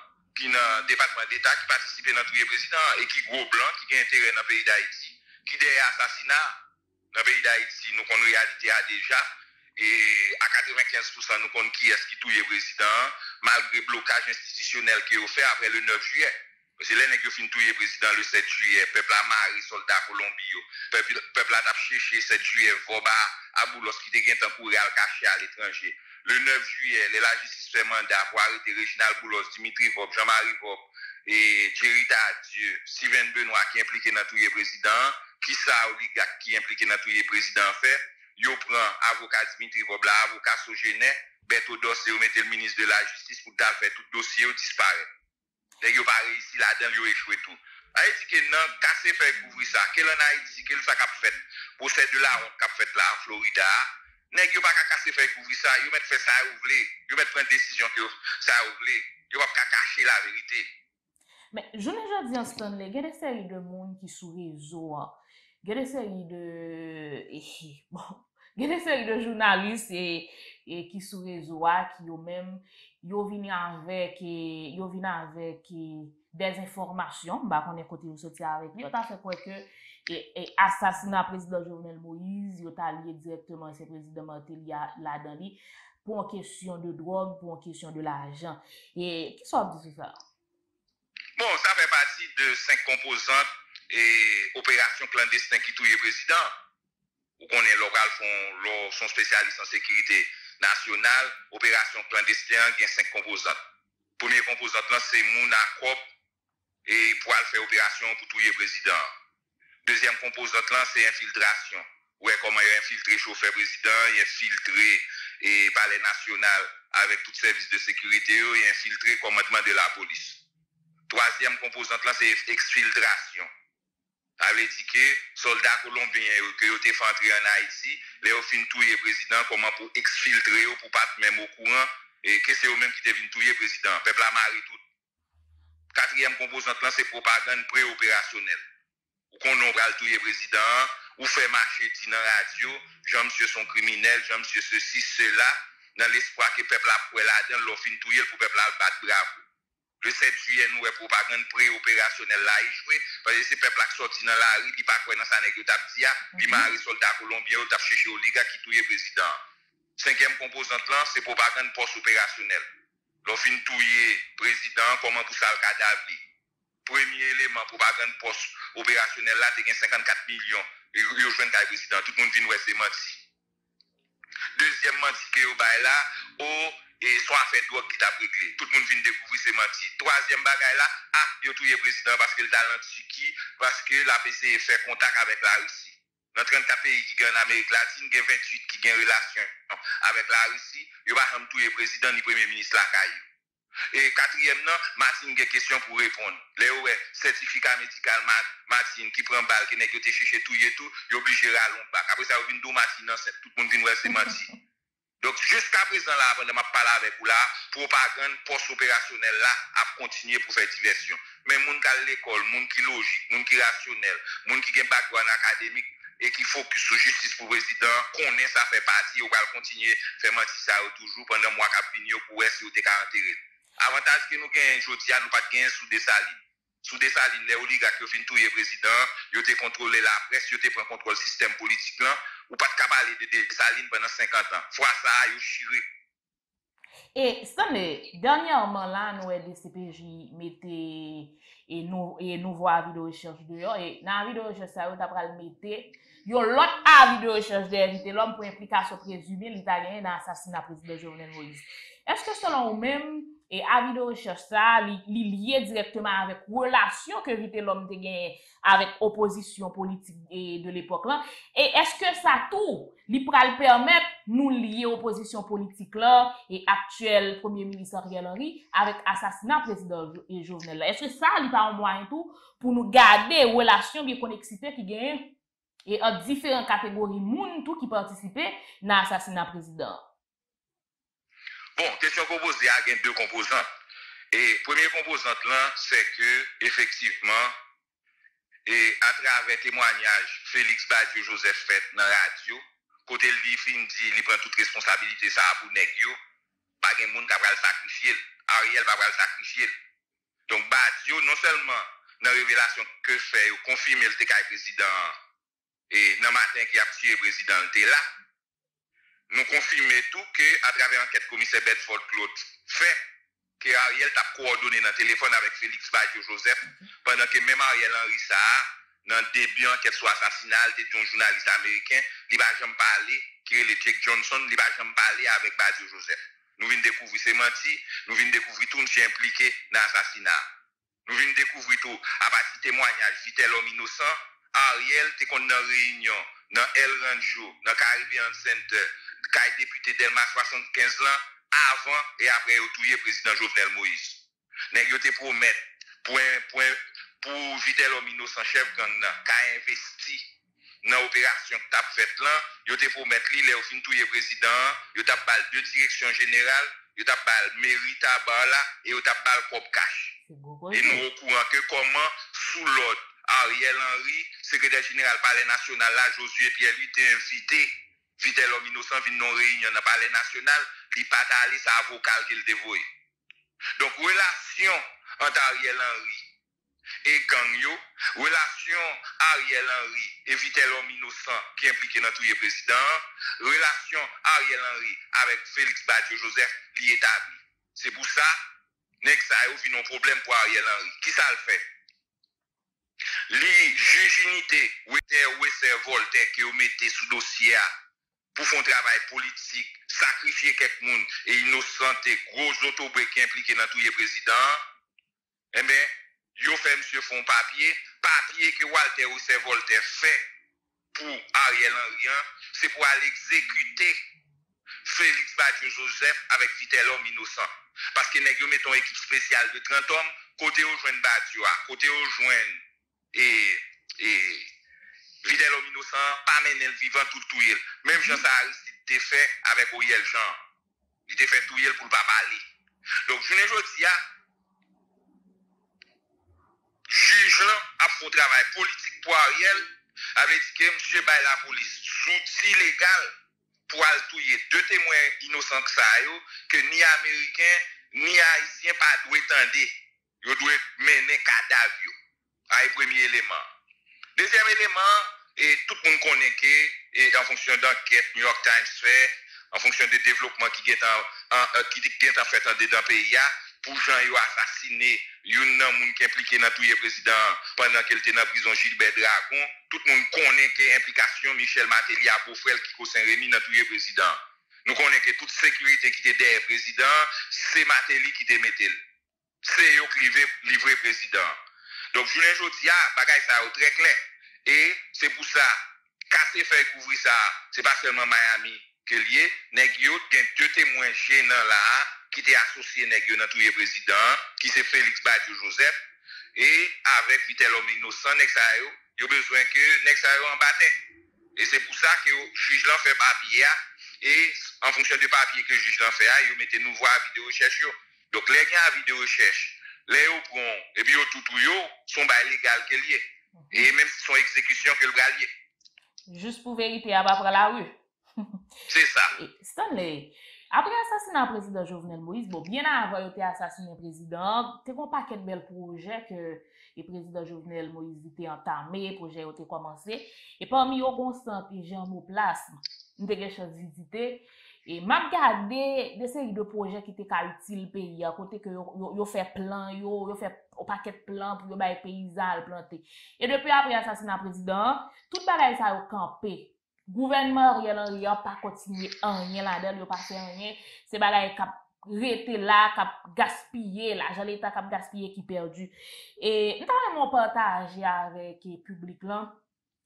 le département d'État, qui participe dans tous les présidents, et qui gros blanc, qui a intérêt dans le pays d'Haïti, qui a assassinat. Dans le pays d'Haïti, nous connaissons la réalité déjà. Et à quatre-vingt-quinze pour cent, nous connaissons qui est-ce qui touille le président, malgré le blocage institutionnel qui est fait après le neuf juillet. Parce que les gens yo fin touye président le sept juillet, peuple a mari soldat Colombio, peuple peuple a t'a cherché sept juillet Voba à Boulos qui te gen tan kouri al caché à l'étranger. Le neuf juillet, la justice fait mandat pour arrêter Réginal Boulos, Dimitri Vob, Jean-Marie Vob et Gertie Blaise, Steven Benoît qui impliqué dans touye président, qui ça oligarque qui impliqué dans touye président fait, yo prend avocat Dimitri Vob là, avocat Sogenet, Beto dossier, vous mettez le ministre de la Justice pour faire tout dossier, vous disparaître. Dès que vous parlez ici, là-dedans, vous échouez tout. Haïti, que non, cassez, fait couvrir ça. Quel en Haïti, quel ça cap fait? Pour cette de la honte cap fait là, en Florida. N'est-ce que vous pas cassez, fait couvrir ça. Vous mettez fait ça, vous voulez. Vous mettez prendre décision que ça, vous voulez. Vous pas cacher la vérité. Mais, je ne dis pas, Stanley, il y a des séries de monde qui sont réseau. Il y a des séries de. Bon. Il y a des séries de journalistes et. Et qui sous réseau qui yo même yo vini avec yo vini avec des informations bah qu'on est côté ou sorti avec lui on t'a fait quoi que et assassinat président Jovenel Moïse yo t'a lié directement c'est président Martelly là dans lui pour en question de drogue pour en question de l'argent et qui sort de ça bon ça fait partie de cinq composantes et opération clandestine qui touye président ou qu'on est local font son spécialiste en sécurité nationale, opération clandestine, il y a cinq composantes. Première composante, c'est Mouna Crop et pour aller faire opération pour tout le président. Deuxième composante, c'est infiltration. Ouais, comment il a infiltré chauffeur président, il a infiltré et palais national avec tout service de sécurité, il a infiltré commandement de la police. Troisième composante, c'est exfiltration. Avait dit que soldats colombiens qui ont été entrés en Haïti, les ont fini touiller président comment pour exfiltrer pour pas même au courant et que c'est eux mêmes qui deviennent touiller président. Peuple a marre tout. Quatrième composante là c'est propagande pré-opérationnelle. Ou qu'on nomme touiller président, ou fait marcher dans la radio, Jean monsieur sont criminels, Jean monsieur ceci cela dans l'espoir que peuple a pour là dedans, l'ont fini touiller pour peuple a battre bravo. Le sept juillet, nous avons propagande pré-opérationnelle là, échoué, parce que ces peuples qui sortent dans la rue, ils ne pas dans sa négociation, puis mari soldat colombien, ils ont cherché oligarque qui touille président. Cinquième composante là, c'est propagande post-opérationnelle. L'on fin touiller président, comment pour ça le cadavre. Premier élément, propagande post-opérationnelle là, c'est cinquante-quatre millions. Et ils ont joué président, tout le monde vient ouais, c'est menti. Deuxième menti que vous avez là, au et soit fait droit qui t'a réglé. Tout le monde vient découvrir ces mentis. Troisième bagaille là, ah, il a tout le président parce qu'il a l'antiqué, parce que la P C E fait contact avec la Russie. Dans trente-quatre pays qui gagnent en Amérique latine, il y a vingt-huit qui gagnent relation avec la Russie. Il n'y a pas tout le président ni premier ministre la caille. Et quatrième, non, Martine, il y a question pour répondre. Léo, certificat médical, Martine, qui prend balle, qui n'est que te chercher tout et tout, il est obligé à l'ombre. Après ça, il y a deux Martine, tout le monde vient voir ces mentis. Donc, jusqu'à présent, là, pendant que je parle avec vous, la propagande post-opérationnelle, là, a continué pour faire diversion. Mais les gens qui ont l'école, les gens qui sont logiques, les gens qui sont rationnels, les gens qui ont un background académique et qui focus sur justice pour le président, connaît ça fait partie, on va continuer à faire mentir ça toujours pendant mois qui viennent pour essayer de caractériser. Avantage que nous gagnons aujourd'hui, nous pas gagnons sous Dessaline. Sous Dessaline, les oligarques qui ont fini tout le président, ils ont contrôlé la presse, ils ont pris contrôle du système politique, là. Ou pas de cabale de Dessaline pendant cinquante ans. Fois ça, il est chiré. Et Stanley, dernièrement, là, nous, les D C P J, mettez et nous, et nous voyons la vidéo de recherche dehors. Et dans la vidéo de recherche, ça, vous avez mettez. Il y a l'autre à vidéo de recherche dehors, c'était l'homme pour implication présumée, l'italien, dans l'assassinat président Jovenel Moïse. Est-ce que selon vous-même, et à vidéo de recherche, ça, li lié directement avec relation que Vitel'Homme te gagne avec opposition politique de l'époque là. Et est-ce que ça tout, li pral permettre nous lier opposition politique là et actuel premier ministre Ariel Henry avec assassinat président Jovenel là. Est-ce que ça, li pas un moyen tout pour nous garder relation bien connexité qui gagne et en différentes catégories moun tout qui participaient dans assassinat président? Bon, question proposée a deux composantes. Et première composante là, c'est que effectivement, et à travers témoignage, Félix Badio Joseph fait dans la radio, côté lui fin dit, il prend toute responsabilité ça pour nèg yo, pas gen moun ka pral sacrifier, Ariel va pral sacrifier. Donc Badio non seulement dans révélation que fait, confirme le T K président et dans matin qui a tué président était là. Nous confirmons tout que, à travers l'enquête commissaire Bédoufan Claude fait, que Ariel t'a coordonné dans le téléphone avec Félix Badio Joseph, pendant que même Ariel Henry ça, dans le début enquête sur l'assassinat d'un journaliste américain, il va jamais parler, qui est le Jack Johnson, il va jamais parler avec Badio Joseph. Nous venons découvrir ces mentis, nous venons découvrir tout le monde qui est impliqué dans l'assassinat. Nous venons découvrir tout, à partir de témoignages, Vitel'Homme Innocent, Ariel, t'es qu'on dans Réunion, dans El Rancho, dans Caribbean Center, qui député d'Elma soixante-quinze ans, avant et après le président Jovenel Moïse. Nous te promettons, pour, pour, pour Vitel'Homme Innocent, chef gang, qui a investi dans l'opération que tu as faite là, nous te promettons, il est au fin de président, nous te parlons de direction générale, nous te parlons de mérite à bala, et nous te parlons de propre cash. Et nous au courant que comment, sous l'ordre, Ariel Henry, secrétaire général du Palais national, là, Josué Pierre, lui, t'es invité. Vitel'Homme Innocent vient non réunion dans le Palais national, il n'est pas allé sa avocale qu'il dévoye. Donc, relation entre Ariel Henry et Gangyo, relation Ariel Henry et Vitel'Homme Innocent qui est impliqué dans tout le président, relation Ariel Henry avec Félix Badio Joseph, il est établi. C'est pour ça, next, il y a un problème pour Ariel Henry. Qui ça le fait? Les juges unités, ou c'est Voltaire qui mettez sous dossier pour faire un travail politique, sacrifier quelques monde et innocenter gros autobreaks qui impliqués dans tout le président, eh bien, ils ont fait monsieur font papier, papier que Walter ou c'est Voltaire fait pour Ariel Henry, c'est pour aller exécuter Félix Badio Joseph avec Vitel'Homme Innocent. Parce que nous mettons une équipe spéciale de trente hommes, côté au joint Badio, côté au joint et, et Vitel'Homme Innocent, pas mener le vivant tout tout il. Même Jean Sararon, il était fait avec Oyel Jean. Il était fait tout il pour ne pas parler. Donc, je ne dis pas, juge a fait un travail politique pour Ariel, avec que M. Baye la police, soutien légal pour aller tuer deux témoins innocents que ça que ni Américains, ni Haïtiens pas doivent tendre. Ils doivent mener cadavre. C'est le premier élément. Deuxième élément, et tout le monde connaît que, en fonction d'enquête, New York Times fait, en fonction du développement qui est en, en, qui est en fait dans le pays, pour gens qui ont assassiné, il y a des gens qui sont impliqués dans tout le président pendant qu'il était dans la prison Gilbert Dragon. Tout le monde connaît que l'implication Michel Martelly à Beaufrel, Kiko Saint-Rémy dans tout le président. Nous connaissons que toute sécurité qui était derrière le président, c'est Martelly qui était metté. C'est eux qui livré le président. Donc, je ne dis pas, bagay ça est très clair. Et c'est pour ça, casser faire couvrir ça, c'est pas seulement Miami que lié, Negio, il y a deux témoins gênants là, qui étaient associés Negio dans tout le président, qui c'est Félix Badio Joseph, et avec Vitel'Homme Innocent, Nexayo, il y a besoin que Nexayo en batte. Et c'est pour ça que le juge l'en fait papier, et en fonction du papier que le juge l'en fait, il mette nous voir à vidéo recherche. Donc, les gens à vidéo recherche, les gens prennent, et puis tout tout yo, sont légal que lié. Et même si son exécution que le galier. Juste pour vérité, à bas près la rue. C'est ça. Stanley, après l'assassinat du président Jovenel Moïse, bon, bien avant d'avoir été assassiné président, tu as un paquet de belles projets que le président Jovenel Moïse était entamé, le projet a été commencé. Et parmi eux, Constant et Jean Moplasme, nous avons eu chance de visiter. Et m'a regardé des séries de projets qui étaient utiles au pays, à côté que yo fait plan, yo fait au paquet de plans pour yo bail paysage planter. Et depuis après l'assassinat président, tout bagaille ça yo campé. Gouvernement Ariel Henry a pas continué rien là-dedans, yo pas fait rien. C'est bagaille qui a resté là, qui a gaspillé l'argent l'État, qui a gaspillé qui perdu. Et nous avons vraiment partagé avec le public là.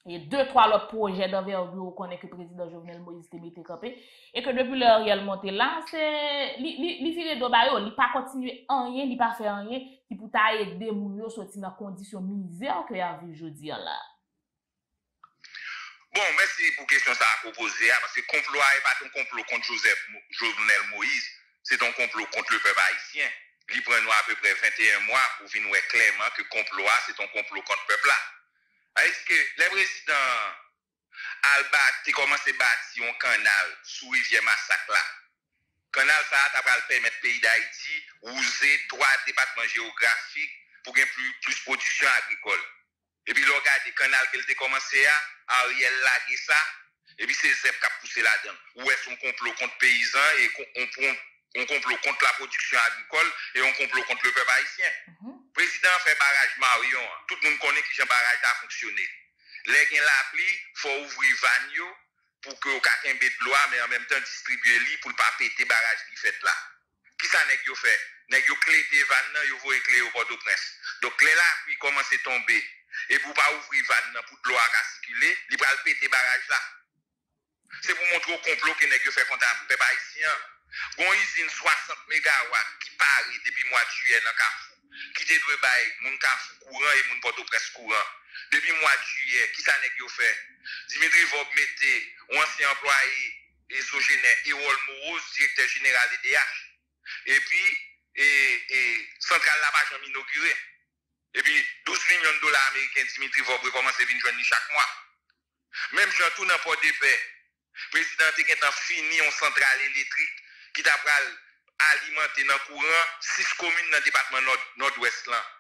Et deux, trois autres projets d'envergure qu'on est que le président Jovenel Moïse était mis campé. Et que depuis le réel monté là, c'est, li viré de bayo, li pas continué en rien, li pas fait en rien, qui pour ta aider mounio sorti dans condition misère que y a vu aujourd'hui là. Bon, merci pour question ça à proposer, parce que complot n'est pas ton complot contre Joseph, Jovenel Moïse, c'est ton complot contre le peuple haïtien. Li prend nous à peu près vingt et un mois pour venir nous clairement que complot, c'est ton complot contre le peuple là. Est-ce que le président Albat a commencé à bâtir un canal sous rivière Massacre là? Canal ça a permettre le pays d'Haïti d'user trois départements géographiques pour gagner plus, plus production agricole. Et puis, regardez le canal qu'il a commencé à, Ariel l'a ça, et puis c'est Zep qui a poussé là-dedans. Où est son complot contre paysans et on prend un complot contre la production agricole et un complot contre le peuple haïtien. Mm-hmm. Le président fait barrage Marion. Tout le monde connaît que le barrage a fonctionné. Les gens l'appli, il faut ouvrir Vanio pour que quelqu'un ait de loi, mais en même temps distribuer li pour ne pas péter le barrage qui fait là. Qui ça n'est que fait? N'est que clé des vannes, vous voyez clé au Port-au-Prince. Donc les l'appli commence à tomber. Et pour ne pas ouvrir vannes pour de l'eau à circuler, il va péter le barrage là. C'est pour montrer au complot que n'est que fait contre le peuple haïtien. Gon usine soixante mégawatts qui paraît depuis mois de juillet dans Kafou, qui te doit bailler mon Kafou courant et mon Port-au-Prince courant. Depuis mois de juillet, qui ça n'est fait? Dimitri Vob mette, ancien employé et Sogenet, et Wol Moros, directeur général E D H. Et puis, et, et Centrale la Bâche en inauguré. Et puis, douze millions de dollars américains, Dimitri Vob recommence à venir joindre chaque mois. Même Jean tout dans Port de Paix, président Tekentan fini en centrale électrique, qui t'a alimenté dans le courant six communes dans le département nord-ouest. Nord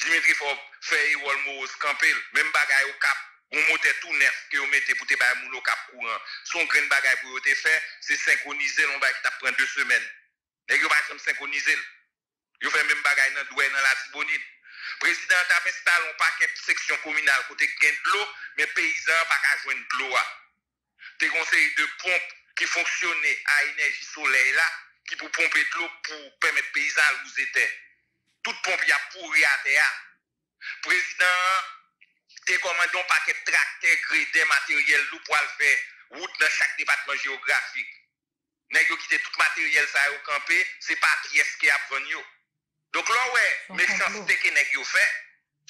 Dimitri Vob fait Ewol Moros Campel, même bagay au Cap, on montait tout neuf que vous mettez pour te bailler moun au Cap courant. Son grand bagay pour te faire, c'est synchroniser, on va qui t'a pris deux semaines. Mais vous ne synchroniser. Vous faites même bagay dans le douane, dans la Tibonite. Président a installé un paquet de sections communales côté gain de l'eau, mais paysans n'ont pas joindre de l'eau. Des conseils de pompes qui fonctionnaient à énergie solaire là, qui pour pomper de l'eau pour permettre aux paysans où ils étaient. Toute pompe y a pourri à terre. Président, te commandons paquet de tracteurs, grédins, matériels lourds pour faire route dans chaque département géographique. Nèg yo kite tout matériel ça au campé, c'est pas pièce qui a venu. Donc là ouais, méchanceté que nèg yo fait,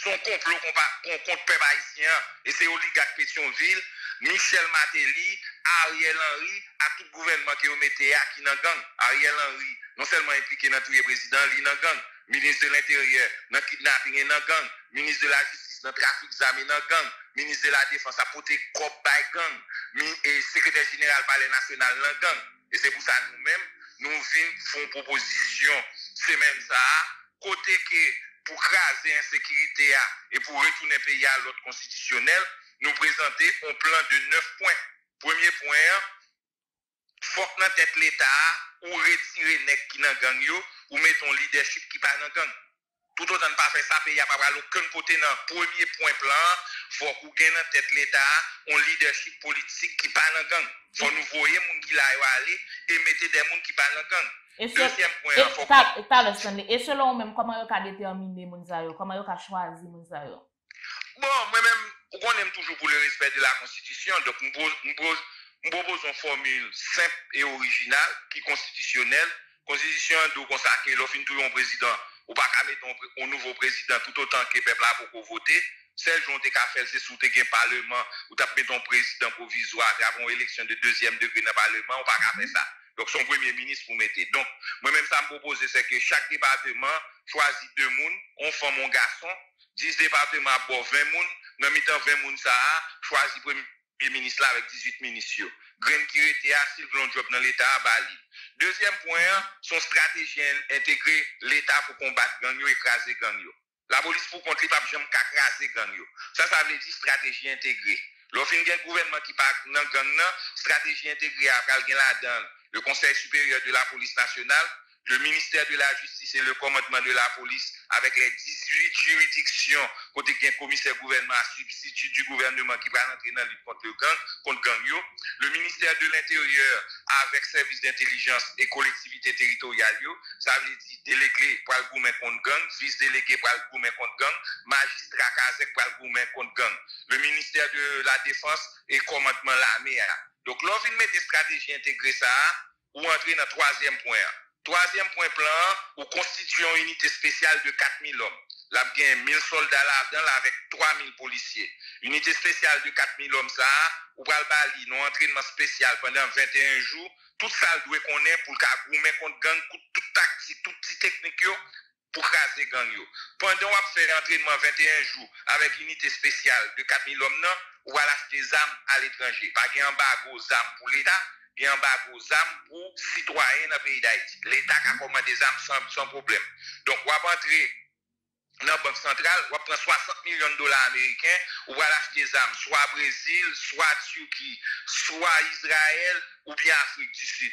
son complot contre peuple haïtien et c'est oligarque Pétionville, Michel Martelly, Ariel Henry, à tout gouvernement qui vous mettez à qui nan gang. Ariel Henry, non seulement impliqué dans tous les présidents, il nan gang, ministre de l'Intérieur, dans kidnapping nan gang, ministre de la Justice, dans trafic d'armes nan gang, ministre de la Défense, à porter cop by gang, et secrétaire général palais national nan gang. Et c'est pour ça nous-mêmes, nous faisons une proposition, c'est même ça, côté que pour craser l'insécurité et pour retourner le pays à l'ordre constitutionnel, nous présenter un plan de neuf points. Premier point, il faut que dans tête l'État ou retirer les qui n'ont gang yo ou mettons leadership qui parle dans gang. Tout autant ne pas faire ça, il n'y a pas aucun côté dans le premier point plan, il faut qu'on gagne dans tête l'État un leadership politique qui parle dans gang. Il faut nous voir les gens qui aller et mettre des gens qui parlent en gang. Et deuxième point, il faut que... Et selon vous-même, comment vous avez déterminé les gens? Comment vous avez choisi les gens? Bon, moi-même, on aime toujours pour le respect de la Constitution. Donc, nous proposons une formule simple et originale, qui est constitutionnelle. Constitution, nous consacrons l'offre d'un président. Ou pas qu'à mettre un nouveau président tout autant que le peuple a pour voter. Celle qui ont été fait, c'est sous le Parlement, ou t'as mis un président provisoire, t'as une élection de deuxième degré dans le Parlement, on ne peut pas faire ça. Donc, son premier ministre, vous mettez. Donc, moi-même, ça me propose, c'est que chaque département choisit deux mounes, on fait mon garçon, dix départements, bon, vingt mounes, dans mi-temps, vingt mounes, ça a, choisit premier ministre là avec dix-huit ministres. Graine qui était assis, le job dans l'État à Bali. Deuxième point, son stratégien intégrer l'État pour combattre gang yo, écraser gang yo. La police pour contre les papes, j'aime qu'à craser gang yo. Ça, ça veut dire stratégie intégrée. Lorsqu'il y a un gouvernement qui part dans le gang, stratégie intégrée après le là-dedans, le Conseil supérieur de la police nationale, le ministère de la Justice et le commandement de la police avec les dix-huit juridictions, côté qu'il y a un commissaire gouvernement à substitut du gouvernement qui va entrer dans la lutte contre le gang, contre gang yo. Le ministère de l'Intérieur avec services d'intelligence et collectivités territoriales, ça veut dire délégué pour le gouvernement contre gang, vice-délégué pour le gouvernement contre gang, magistrat Kazek pour le gouvernement contre gang. Le ministère de la Défense et commandement l'armée. Donc, l'on vient mettre des stratégies intégrées ça, ou entrer dans le troisième point. Troisième point plan, on constitue une unité spéciale de quatre mille hommes. Là, il y a mille soldats là-dedans avec trois mille policiers. Unité spéciale de quatre mille hommes, ça, on va le bali, nous entraînement spécial pendant vingt et un jours. Tout ça, on doit connaître pour qu'on mette contre gang, toute tactique, toute petite technique pour craser gang. Pendant qu'on fait l'entraînement vingt et un jours avec unité spéciale de quatre mille hommes, non, on va acheter des armes à l'étranger. Pas qu'il y ait un bague aux armes pour l'État. Il y a un bac aux armes pour citoyens dans le pays d'Haïti. L'État a commandé des armes sans, sans problème. Donc, on va entrer dans la Banque centrale, on va prendre soixante millions de dollars américains, on va acheter des armes, soit au Brésil, soit à Turquie, soit à Israël, ou bien à l'Afrique du Sud.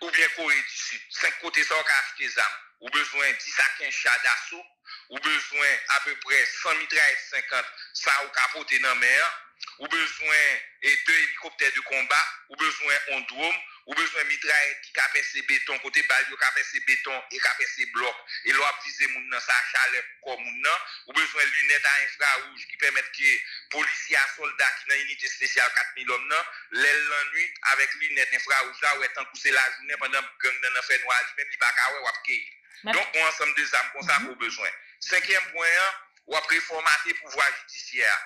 ou bien qu'on ici, cinq côtés ça on acheter des armes, ou besoin dix à quinze chars d'assaut, ou besoin à peu près cent mitraillettes cinquante, ça on capoter dans mer, ou besoin et deux hélicoptères de combat, ou besoin on drone, ou besoin mitraillettes qui capercé béton côté balio capercé béton et capercé bloc et l'on viser moun nan sa chaleur comme moun nan, ou besoin lunettes à infrarouge qui permettent que policiers soldats qui dans unité spéciale quatre mille hommes nan l'aile la nuit avec lunettes infrarouge là ou est en couper la journée pendant gang dans fait noir même li pa ka wè ou ap keye. Donc on ensemble des armes comme ça pour besoin. Cinquième point, ou ap réformater pouvoir judiciaire.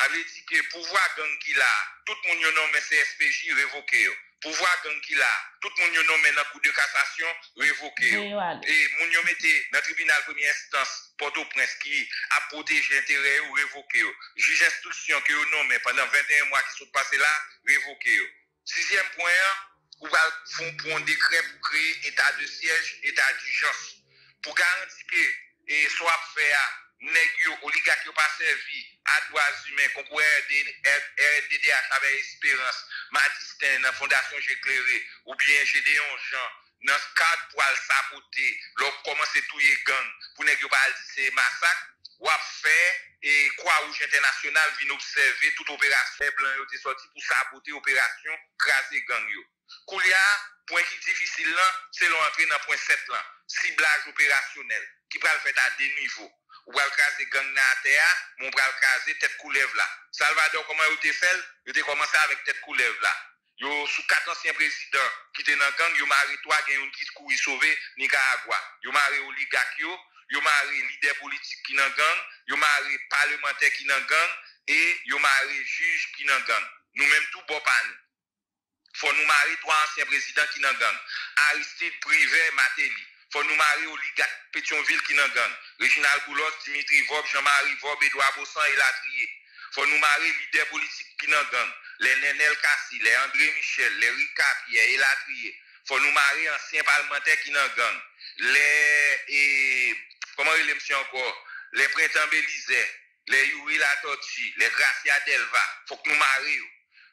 Avait dit que pouvoir gang qui là, tout le monde nommé C S P J révoqué. Pouvoir gang qui là, tout le monde nommé dans cour de cassation révoqué. Voilà. Et moun yo metté dans tribunal première instance Port-au-Prince qui a protégé intérêt ou révoqué. Juge instruction que vous nommé pendant vingt et un mois qui sont passés là révoqué. Sixième point, ou va font prendre décret pour créer état de siège, état d'urgence pour garantir que et soit fait nèg yo oligarque yo pas servi à droits humains concours R D D H avec Espérance Madistin dans fondation J'éclairé ou bien Gédéon Jean dans cadre pour al saboter leur commencer touyer gang pour nèg yo pas c'est massacre ou a fait et Croix-Rouge international vient observer toute opération blanc yo était sorti pour saboter opération craser gang yo Koulia, point qui difficile là c'est l'entrée dans point sept là ciblage opérationnel qui va le faire à deux niveaux ou pral craser gang na terre, mon pral craser tête coulève là. Salvador comment il était fait? Il était commencé avec tête coulève là. Yo sous quatre anciens présidents qui étaient dans gang, yo mari toi gagne une qui courir sauver Nicaragua. Yo mari oligarque yo, yo mari leader politique qui dans gang, yo mari parlementaire qui dans gang et yo mari juge qui dans gang. Nous-mêmes tout bon pan. Faut nous mari trois anciens présidents qui dans gang. Aristide Privé Martelly. Faut nous marier oligarque Pétionville qui n'en gagne. Réginal Boulos, Dimitri Vob, Jean-Marie Vob, Edouard Bosson et Latrier. Faut nous marier leader politique qui n'en gagne. Les Nenel Kassi, les André Michel, les Ricard, Pierre et Latrier. Faut nous marier anciens parlementaires qui n'en gagne. Les, et, comment il aime encore? Les Printemps Bélisais, les Yuri Latotti, les Gracia Delva. Faut que nous marier.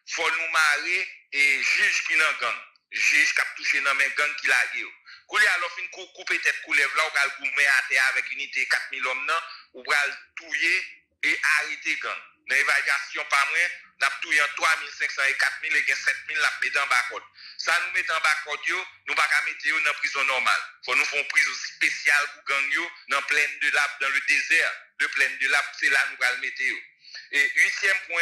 Faut nous marier et juge qui n'en gagne. Juge qui a touché dans mes gangs qui l'a gué. Kouli alors fin kou couper tête coulève là ou pral goumer à terre avec unité quatre mille hommes nan ou pral touyer et arrêter gang. Dans évaluation pas moins, n'a touyer trois mille cinq cents et quatre mille et sept mille la met en bas code. Ça nous met en bas code yo, nous pas ka mettre yo dans prison normale. Faut nous font prison spéciale pour gang yo dans plaine de l'Ap dans le désert, de plaine de l'Ap c'est là nous pral mettre yo. Et huitième point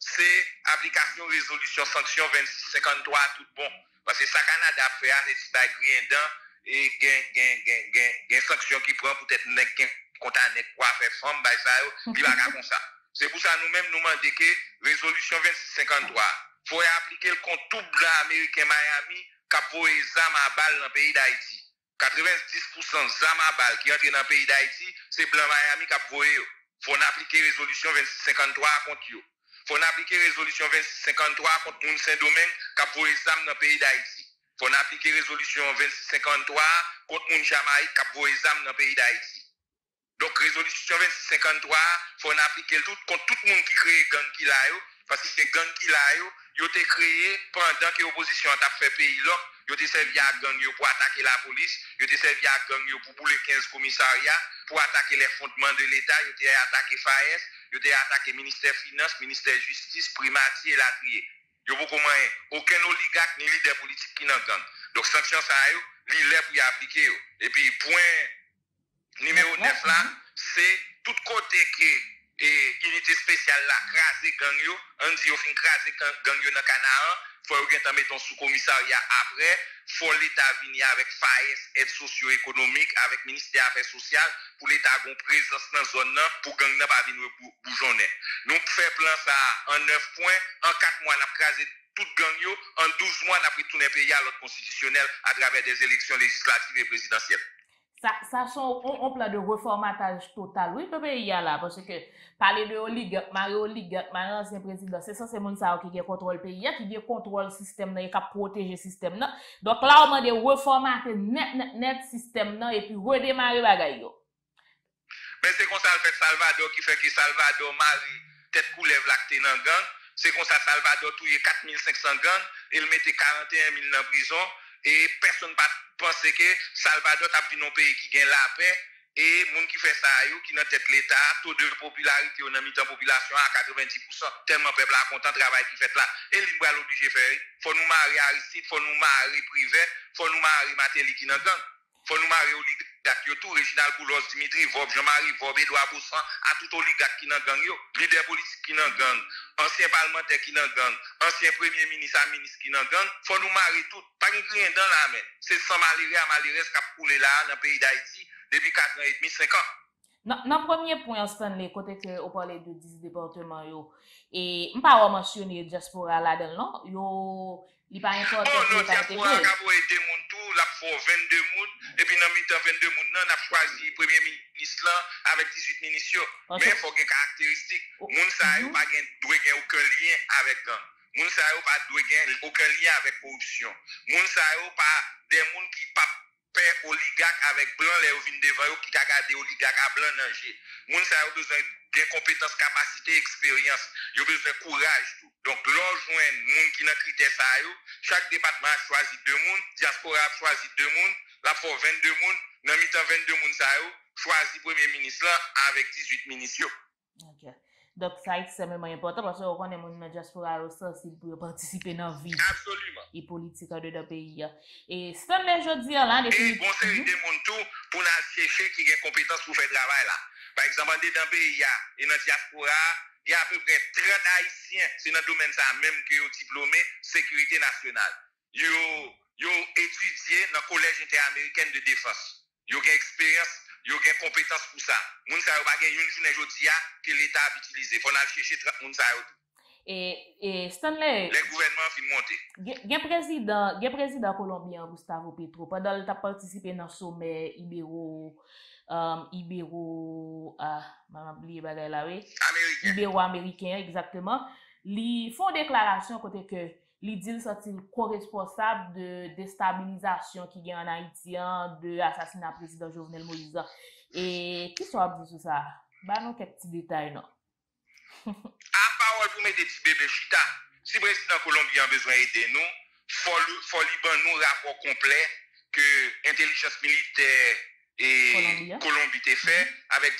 c'est application résolution sanction vingt-six cinquante-trois tout bon. Parce que ça, Canada fait, c'est un grien dent et une sanction qui prend pour être contre un quoi faire femme, il va comme ça. C'est pour ça que nous-mêmes nous demandons que résolution vingt-six cinquante-trois, il faut appliquer le compte tout blanc américain Miami qui a voulu les armes à balle dans le pays d'Haïti. quatre-vingt-dix pour cent des armes à balle qui entrent dans le pays d'Haïti, c'est blanc Miami qui a voulu. Il faut appliquer résolution vingt-six cinquante-trois contre eux. Faut appliquer résolution vingt-six cinquante-trois contre Moun Saint-Domingue qui a pour les armes dans le pays d'Haïti. Faut appliquer résolution vingt-six cinquante-trois contre Moun Jamaïque qui a pour les armes dans le pays d'Haïti. Donc, résolution vingt-six cinquante-trois, faut appliquer tout contre tout le monde qui crée gang qui l'a eu, parce que c'est gang qui l'a eu, ils ont été créés pendant que l'opposition a fait pays là, ils ont été servis à gang pour attaquer la police, ils ont été servis à gang pour bouler quinze commissariats, pour attaquer les fondements de l'État, ils ont été attaqués F A E S. Yo te attaqué ministère finance, ministère justice, primatier et latrier. Yo vous comment aucun oligarque ni leader politique qui n'en gang. Donc sanction ça yo, li lè pour y appliquer yo. Et puis point numéro neuf là, c'est tout côté que et unité spéciale là craser gang yo, on dit yo fin craser gang yo dans Canaan, faut yo gen tan metton sous commissariat après, faut l'état venir avec F A E S, aide socio-économique avec ministère affaires sociales pour l'état gon présence dans zone là pour gang n'a pas venir boujonner. Nous fait plan ça en neuf points, en quatre mois n'a craser tout gang yo, en douze mois n'a pris tourner pays à l'ordre constitutionnel à travers des élections législatives et présidentielles. Ça, ça sont un plan de reformatage total. Oui, peuple y a là, parce que parler de oligarque, Marie oligarque, Marie ancien président, c'est ça, c'est mon ça qui contrôle le pays, qui contrôle le système, qui protège le système. Donc là, on a des reformater net, net, net système, et puis redémarrer bagay. Mais c'est comme ça le fait Salvador, qui fait que Salvador, Marie, tête coulève l'acté dans gang. C'est comme ça Salvador touye quatre mille cinq cents gangs, il mettait quarante et un mille en prison. et personne ne pense que Salvador a dit non pays qui gagne la paix et monde qui fait ça qui n'a tête l'état taux de popularité on a mis en population à quatre-vingt-dix pour cent tellement peuple a content travail qui fait là et il va l'obliger faire faut nous marier Aristide faut nous marier Privé faut nous marier Martelly qui n'a gang faut nous marier oligarque yo tout Réginal Boulos Dimitri Vob Jean-Marie Vob Edouard Bosson à tout oligarque qui n'a gang yo leader politique qui n'a gang ancien parlementaire qui n'a gang ancien premier ministre à ministre qui n'a gang faut nous marier tout pas rien dans la main c'est sans malheureux à malheureux qui a coulé là dans le pays d'Haïti depuis quatre ans et demi, cinq ans. Dans le premier point, Stanley, côté que vous parlez de dix départements, yo, et je ne vais pas mentionner diaspora là-dedans, non? Il n'est pas important. Oh, non, diaspora, il faut aider mon tour, il faut vingt-deux mounes, et puis dans vingt-deux mounes, on a choisi le premier ministre avec dix-huit ministres. Mais il faut des caractéristiques. Les gens ne doivent pas avoir aucun lien avec eux. Les gens ne doivent pas avoir aucun lien avec la corruption. Les gens ne doivent pas avoir des gens qui ne père oligarque avec blanc, les ovines devant qui a gardé oligarque à blanc danger. Moun sa yo besoin de compétences, capacité, expérience. Yo besoin courage tout. Donc l'on joint moun qui n'a critère ça yo, chaque département a choisi deux moun, diaspora a choisi deux moun, la faut vingt-deux moun, dans mi-temps vingt-deux moun ça yo, choisi premier ministre là avec dix-huit ministres. OK. Donc ça c'est vraiment important parce que on connaît moun dans diaspora sensible pour participer dans vie. Absolument. Et politique de notre pays. Et Stanley jodi là depuis bon série de moun tout pour la chercher qui a compétence pour faire travail là. Par exemple dans pays et dans diaspora, il y a à peu près trente haïtiens, c'est dans domaine ça même que yo diplômé sécurité nationale. Yo yo étudié dans collège interaméricain de défense. Yo gain expérience yo gen compétence pour ça. Moun sa yo pa gen une journée jodi a que l'état a utilisé. Faut aller chercher trente moun sa yo. Et et Stanley le gouvernement fin monter. Gen président, gen président colombien Gustavo Petro pendant il t'a participé dans sommet Ibero euh Ibero ah m'a oublié bagay la oui. Ibero américain exactement. Li font déclaration côté que l'idée sont-ils co-responsables de déstabilisation qui gagne en Haïti, de l'assassinat du président Jovenel Moïse. Et qui soit dit sur ça? Bah non, quelques petits détails, non. À parole pour mettre des petits bébés chita. Si le président colombien a besoin d'aider nous, il faut liban nous rapport complet que l'intelligence militaire et Colombie te fait avec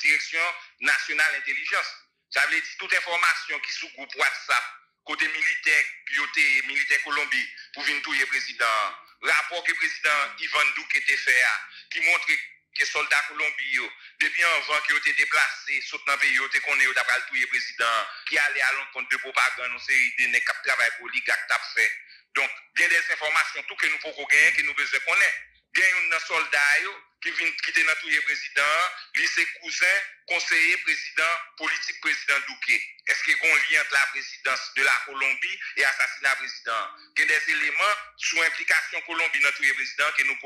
direction nationale intelligence. Ça veut dire toute information qui sous groupe WhatsApp. Côté militaire, côté militaire Colombie, pour venir tout le président. Rapport que le président Iván Duque était fait, qui montre que les soldats colombiens, depuis un vent qui ont été déplacés, sautent dans le pays, qui ont été d'après tout le président, qui allaient à l'encontre de propagande, on série des nègres qui travaillent pour l'I G A C, qui fait. Donc, il y a des informations, tout que nous pouvons gagner, que nous besoin connaître. Il y a un soldat qui vient quitter dans tout le président, lycée cousin, conseiller président, politique président Duque. Est-ce qu'il y a un lien entre la présidence de la Colombie et l'assassinat du président? Il y a des éléments sous implication Colombie dans tout le président que nous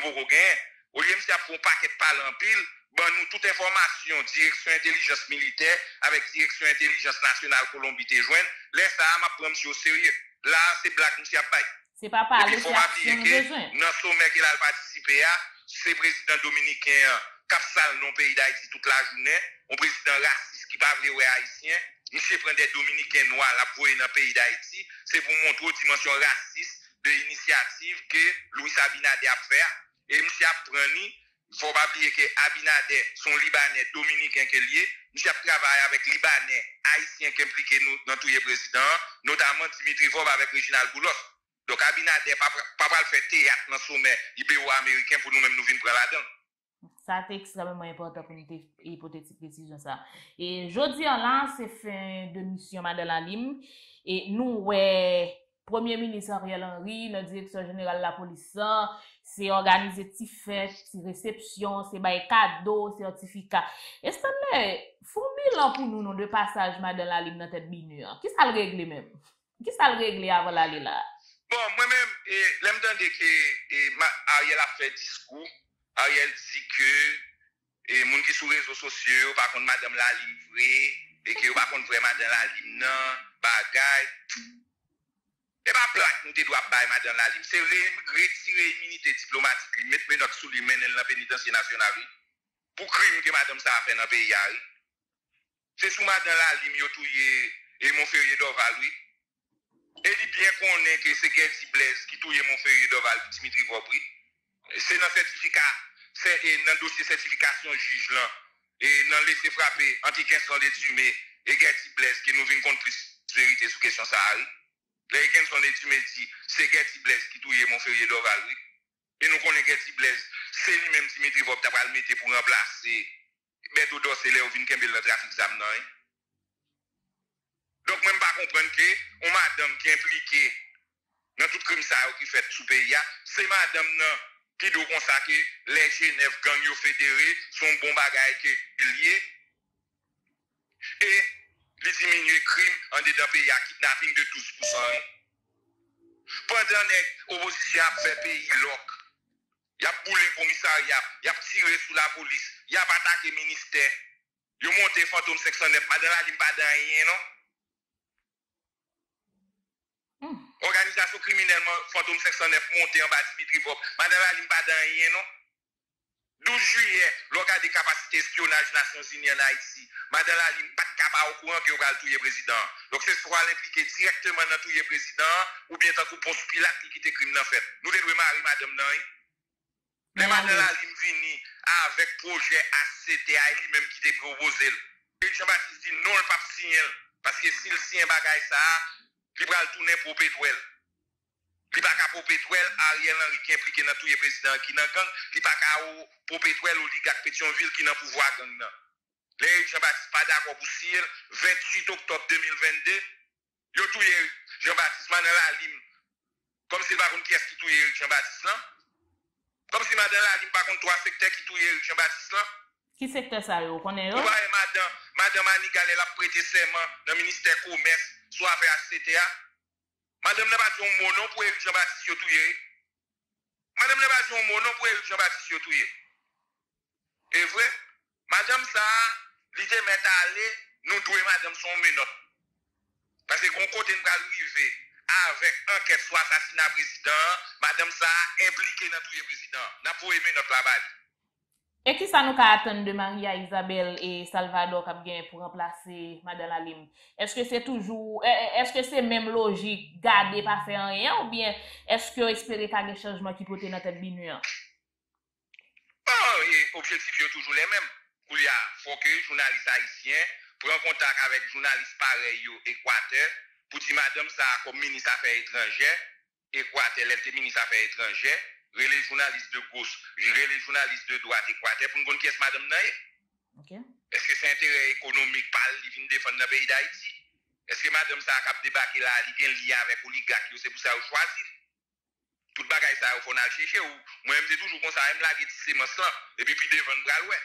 pouvons gagner. Au lieu de faire un paquet de parler en pile, ben nous, toute information, direction intelligence militaire avec direction intelligence nationale Colombie te joignent, laisse ça, je prends monsieur au sérieux. Là, c'est blague, monsieur Abay. C'est pas par le sommet qu'il a participé à, c'est le président dominicain qui a salé dans le pays d'Haïti toute la journée, un président raciste qui parle aux Haïtiens, monsieur prend des Dominicains noirs là pour dans le pays d'Haïti, c'est pour montrer aux dimensions racistes de l'initiative que Louis Abinader a fait. Et monsieur a pris, il faut pas oublier que Abinader, son Libanais, Dominicain qui est lié, monsieur a travaillé avec Libanais, Haïtiens qui impliqués dans tous les présidents, notamment Dimitri Vob avec Réginal Boulos. Donc, Abinader, papa le fait théâtre dans le sommet ibéro-américain pour nous-mêmes nous venir prendre la donne. Ça, c'est extrêmement important pour une hypothétique décision. Ça. Et jeudi en là, c'est fin de mission Madan La Lime. Et nous, ouais, Premier ministre Ariel Henry, le directeur général de la police, c'est organiser des fêtes, des réceptions, c'est des cadeaux, des certificats. Est-ce que c'est formidable pour nous, de passage Madan La Lime dans tête BINUH? Qui ça le régler même? Qui ça le régler avant l'aller là? Bon, moi-même, eh, l'entendez que eh, Ariel a fait discours, Ariel dit que les eh, gens qui sont sur les réseaux sociaux, par contre, Madame La Lime vraie, et que par contre, vraie Madame La Lime non, bagaille. Et pas plaque, nous devons bailler Madame La Lime. C'est retirer l'immunité diplomatique, mettre notre sous les mains dans la pénitentiaire nationale, pour crime que Madame ça a fait dans le pays. C'est sous Madame La Lime, et mon ferrier d'Oval, oui. Et il bien connaît que c'est Gertie Blaise qui touille mon feuille de Val, Dimitri Vob. C'est dans le certificat, c'est dans le dossier certification juge là, et dans le laisser frapper, anti Genson et Dumé, et Gertie Blaise qui nous vient contre vérité sur question Sahari. Les Genson et Dumé dit, c'est Gertie Blaise qui touille mon feuille de Val. Et nous connaissons Gertie Blaise, c'est lui-même Dimitri Vob qui a le mettre pour remplacer. Mais tout d'or, c'est là où vient le trafic d'amnan. Donc, même pas comprendre que, on madame qui est impliquée dans tout crime ça qui fait sous pays, c'est madame nan, qui doit consacrer les Genève gangs fédérés, son bon bagage qui est lié. Et, les diminuer crime en dedans pays, kidnapping de douze pour cent. Pendant que l'opposition a fait pays loc, il y a boulé le commissariat, il y a tiré sous la police, il y a attaqué le ministère, il y a monté fantôme cinq cent neuf, Madan La Lime, pas de rien, non? Mm. Organisation criminelle, fantôme cinq cent neuf monté en bas de Dimitri Vob, Madan La Lime, pas de rien, non? douze juillet, l'organe des capacités espionnage Nations Unies en Haïti, Madan La Lime, pas de capa au courant qui aura le tout président. Donc c'est pour l'impliquer directement dans tout le président, ou bien tant qu'on pense Pilate qui quitte le crime, en fait. Nous devons marier madame, non? Mais Madan La Lime vini avec projet A C T A lui-même qui te proposé. Eric Jean-Baptiste dit non, le pape signe. Parce que s'il signe un bagage, ça, il va le tourner pour Pétrole. Il va pas pour Pétrole, Ariel Henry qui est impliqué dans tous les présidents qui n'ont gang. Il va pas pour Pétrole, oligarque Pétionville qui n'a pouvoir gang. Eric Jean-Baptiste pas d'accord pour signer. vingt-huit octobre deux mille vingt-deux, il a tout Eric Jean-Baptiste, Madan La Lime. Comme s'il va pas qui est-ce qui tout Eric Jean-Baptiste là. Comme si Madan La Lime par contre trois secteurs qui touillent Eric Jean-Baptiste là. Qui secteur ça yo? Connais yo? Ouais, madame, madame Manigal elle a prêté serment dans le ministère commerce soit affaire A C T A. Madame n'a pas dit un mot non pour Eric Jean-Baptiste yo touillé. Madame n'a pas dit un mot non pour Eric Jean-Baptiste yo touillé. Et vrai, madame ça, l'idée met à aller, nous doué madame son menotte. Parce que qu'on côté nous va arriver avec enquête sur assassinat président, madame ça impliquée dans tout le président. N'a pas aimé notre travail. Et qui ça nous attend de Maria Isabel et Salvador qui a pour remplacer Madan La Lime? Est-ce que c'est toujours, est-ce que c'est même logique, garder pas faire rien, ou bien est-ce que espérer qu'il y ait un changement qui peut être dans tête BINUH? Bon, les objectifs sont toujours les mêmes. Il faut que les journalistes haïtiens prennent contact avec les journalistes pareils au Équateur. Pour dire madame ça comme ministre des Affaires étrangères, Équateur, elle était ministre des Affaires étrangères, les journalistes de gauche, les journalistes de droite, Équateur, pour nous connaître qui est madame Naye. Okay. Est-ce que c'est intérêt économique par le vient défendre le pays d'Haïti? Est-ce que madame ça a débarqué là, il y a un lien avec l'oligarque, c'est pour ça qu'on choisit? Tout le bagage ça, il faut aller chercher. Moi-même, c'est toujours comme ça, je me lage de ces mensonges et puis puis devant le bras l'ouest.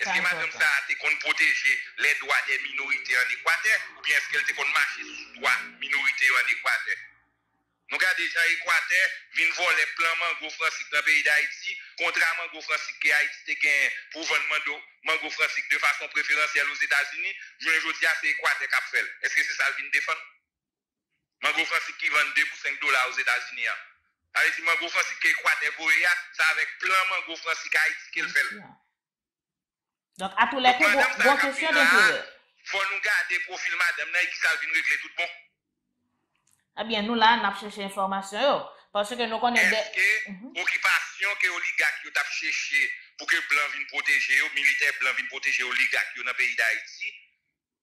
Est-ce que madame ça a été qu'on protéger les droits des minorités en Équateur ou bien est-ce qu'elle était qu'on marcher sous droits des minorités en Équateur? Nous regardons déjà l'Équateur, viennent voir les plans mango francique dans le pays d'Haïti, contrairement mango francique que Haïti a pour vendre mango francique de façon préférentielle aux États-Unis, je ne dis pas c'est l'Équateur qui a fait. Est-ce que c'est ça qui vient défendre? Mango francique qui vend deux pour cinq dollars aux États-Unis. Haïti, mango francique que l'Équateur voyait, c'est avec plan mango francique Haïti qu'elle fait. Donc, à tous les coups, bonne question de vous. Il faut nous garder profil madame Naye qui savent régler tout bon. Eh bien, nous là, nous avons cherché information. Parce que nous connaissons. Est-ce que l'occupation que l'oligarque qui a cherché pour que Blanc vienne protéger, les militaires Blanc vienne protéger l'oligarque dans le pays d'Haïti,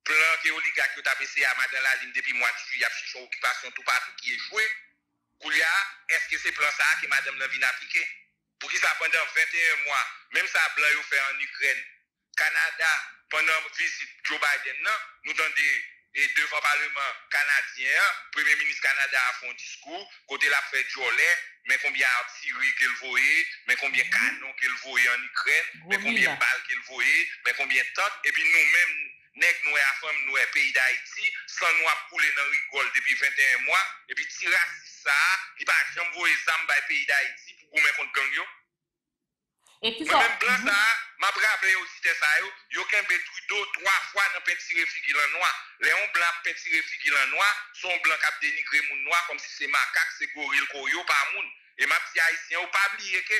Blanc que l'oligarque qui a baissé à Madan La Lime depuis mois de juillet, il a cherché une occupation tout partout qui est jouée. Est-ce que c'est plan ça que madame Naye vient appliquer? Pour qui ça pendant vingt et un mois, même ça Blanc a fait en Ukraine. Canada, pendant la visite de Joe Biden, non, nous donnons devant le Parlement canadien, Premier ministre Canada a fait un discours, côté la fête Jorler, mais combien d'artillerie qu'elle voyait, mais combien de canons qu'elle voyait en Ukraine, mais combien de balles qu'elle voyait, mais combien de temps, et puis nous-mêmes, nous sommes nous pays d'Haïti, sans nous couler dans le rigole depuis vingt et un mois, et puis tirer ça, il va jamais voyer ça dans le pays d'Haïti pour qu'on mette contre gang. Même blanc ça, ma brave aussi de ça, il y a qu'un Trudeau trois fois dans peinture figure en noir. Léon blanc peinture figure en noir, son blanc cap dénigrer mon noir comme si c'est macaque, c'est gorille koyo pas moun. Et ma petit haïtien, ou pas oublier que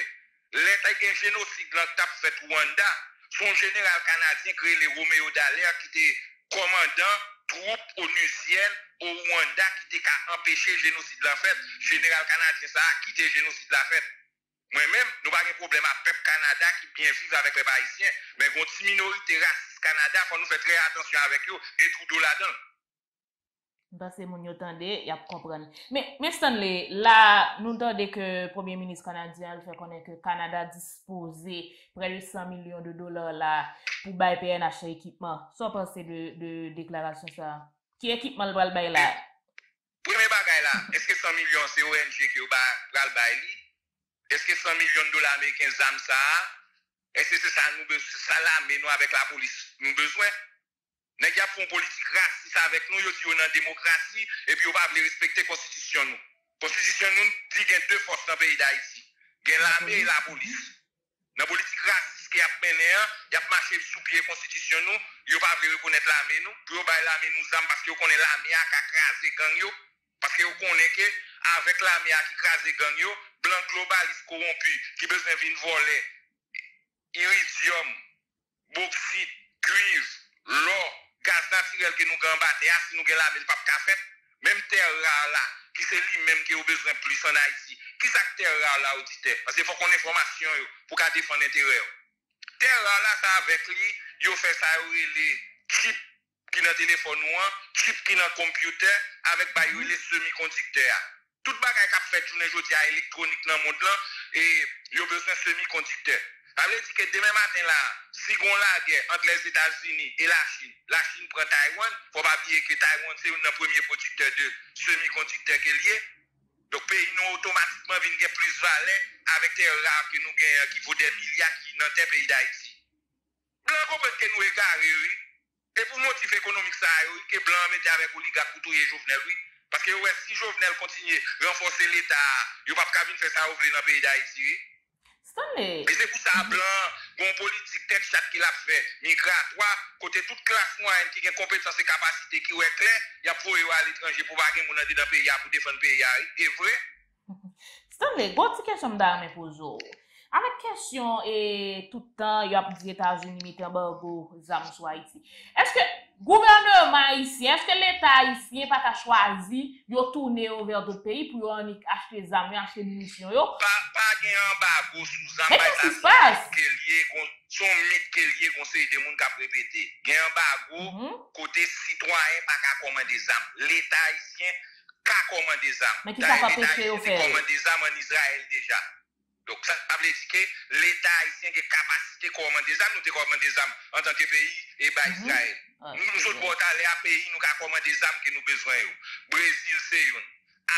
l'état gen génocide là t'a fait Rwanda, son général canadien créé les Roméo Dallaire qui était commandant groupe onusienne au Rwanda qui était qu'à empêcher le génocide de la fête, général canadien ça a quitté le génocide de la fête. Moi-même, nous n'avons pas de problème à peuple Canada qui bien vivre avec les Haïtiens, mais contre les minorités racistes Canada, il faut nous faire très attention avec eux et tout là-dedans. Parce que nous entendons, il y a comprendre. Mais, mais Stanley, là, nous entendons que le Premier ministre canadien fait connaître que le Canada disposait près de cent millions de dollars là, pour bailler P N H équipement. Sans penser de, de déclaration ça. Qui équipement le bail là? Premier bagage là, est-ce que cent millions c'est O N G qui va le bailler? Est-ce que cent millions de dollars américains zam ça? Est-ce que c'est ça nous besoin? Ça là, mais nous avec la police, nous besoin? Nous avons une politique raciste avec nous, nous avons une démocratie, et puis nous ne voulons respecter la Constitution. La Constitution nous dit qu'il y a deux forces dans le pays d'Haïti. Il y a l'armée et la police. Dans la politique raciste qui a mené, il y a marché sous pied la Constitution, nous ne voulons pas reconnaître l'armée, nous ne voulons pas l'armée nous sommes parce que nous connaissons l'armée à craser gang. Parce que nous connaissons qu'avec l'armée à craser gang, blanc globaliste corrompu, qui besoin de voler, iridium, bauxite, cuivre, l'or, gaz naturel que nous avons battu, si nous avons la même pape qu'a fait, même terre là, qui c'est lui-même qui a besoin plus en Haïti. Qui c'est que terre là, auditeur? Parce qu'il faut qu'on ait information pour qu'on défende l'intérêt. Terre là, ça avec lui, il fait ça, les chips qui sont dans le téléphone, chips qui sont dans le computer, avec les semi-conducteurs. Tout bagage qui a fait journée aujourd'hui à électronique dans le monde là, et il a besoin de semi-conducteurs. Ça veut dire que demain matin, là, si on la guerre entre les États-Unis et la Chine, la Chine prend Taïwan, il ne faut pas oublier que Taïwan, c'est un des premiers producteurs de semi-conducteurs qui est lié. Donc, pays nous automatiquement vient plus valeur avec des rares que nous gagnons, qui vaut des milliards qui dans le pays d'Haïti. Blanc, vous pensez que nous égarés, oui. Et pour motif économique, ça, oui, que Blanc mettait avec oligarque pour tout les Jovenel, oui. Parce que ouais, si Jovenel continue à renforcer l'État, il ne va pas faire ça ouvrir dans le pays d'Haïti, oui. Mais c'est pour ça, Blanc, bon politique, tête chat qui l'a fait, migratoire, côté toute classe moyenne qui a compétence et capacité qui est claire, il y a pour à l'étranger pour gagner mon dans le pays, pour défendre le pays. C'est vrai? Stanley, une bonne question d'armes pour vous. Avec question, et tout le temps, il y a des États-Unis qui mettent en bas des armes sur Haïti. Est-ce que le gouvernement haïtien, est-ce que l'État haïtien n'a pas choisi de tourner vers d'autres pays pour acheter des armes, acheter des munitions? Pas un embargo sous armes. Qu'est-ce qui se passe? Son mythe qui est lié au conseil des mondes qui a répété. Il y a un embargo côté citoyen pas commander des armes. L'État haïtien n'a pas commandé des armes. Mais qui n'a pas pêché au fait? Il a commandé des armes en Israël déjà. Donc, ça veut dire que l'État haïtien a une capacité de commander des armes, nous commandons des armes en tant que pays et par Israël. Nous autres, pour aller à pays, nous commandons des armes que nous avons besoin. Brésil, c'est une.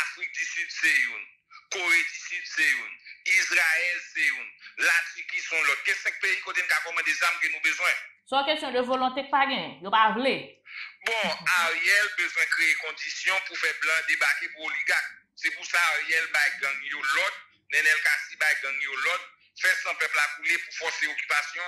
Afrique du Sud, c'est une. Corée du Sud, c'est une. Israël, c'est une. La Turquie, sont l'autre. Quels cinq pays qui ont commandé des armes que nous avons besoin? C'est une question de volonté que pas gain. Vous pas voulu. Bon, Ariel a besoin de créer des conditions pour faire blanc débarquer pour l'oligarque. C'est pour ça Ariel va gagner l'autre. Nenel Kassi ba gang yo l'autre, fait son peuple à couler pour forcer l'occupation.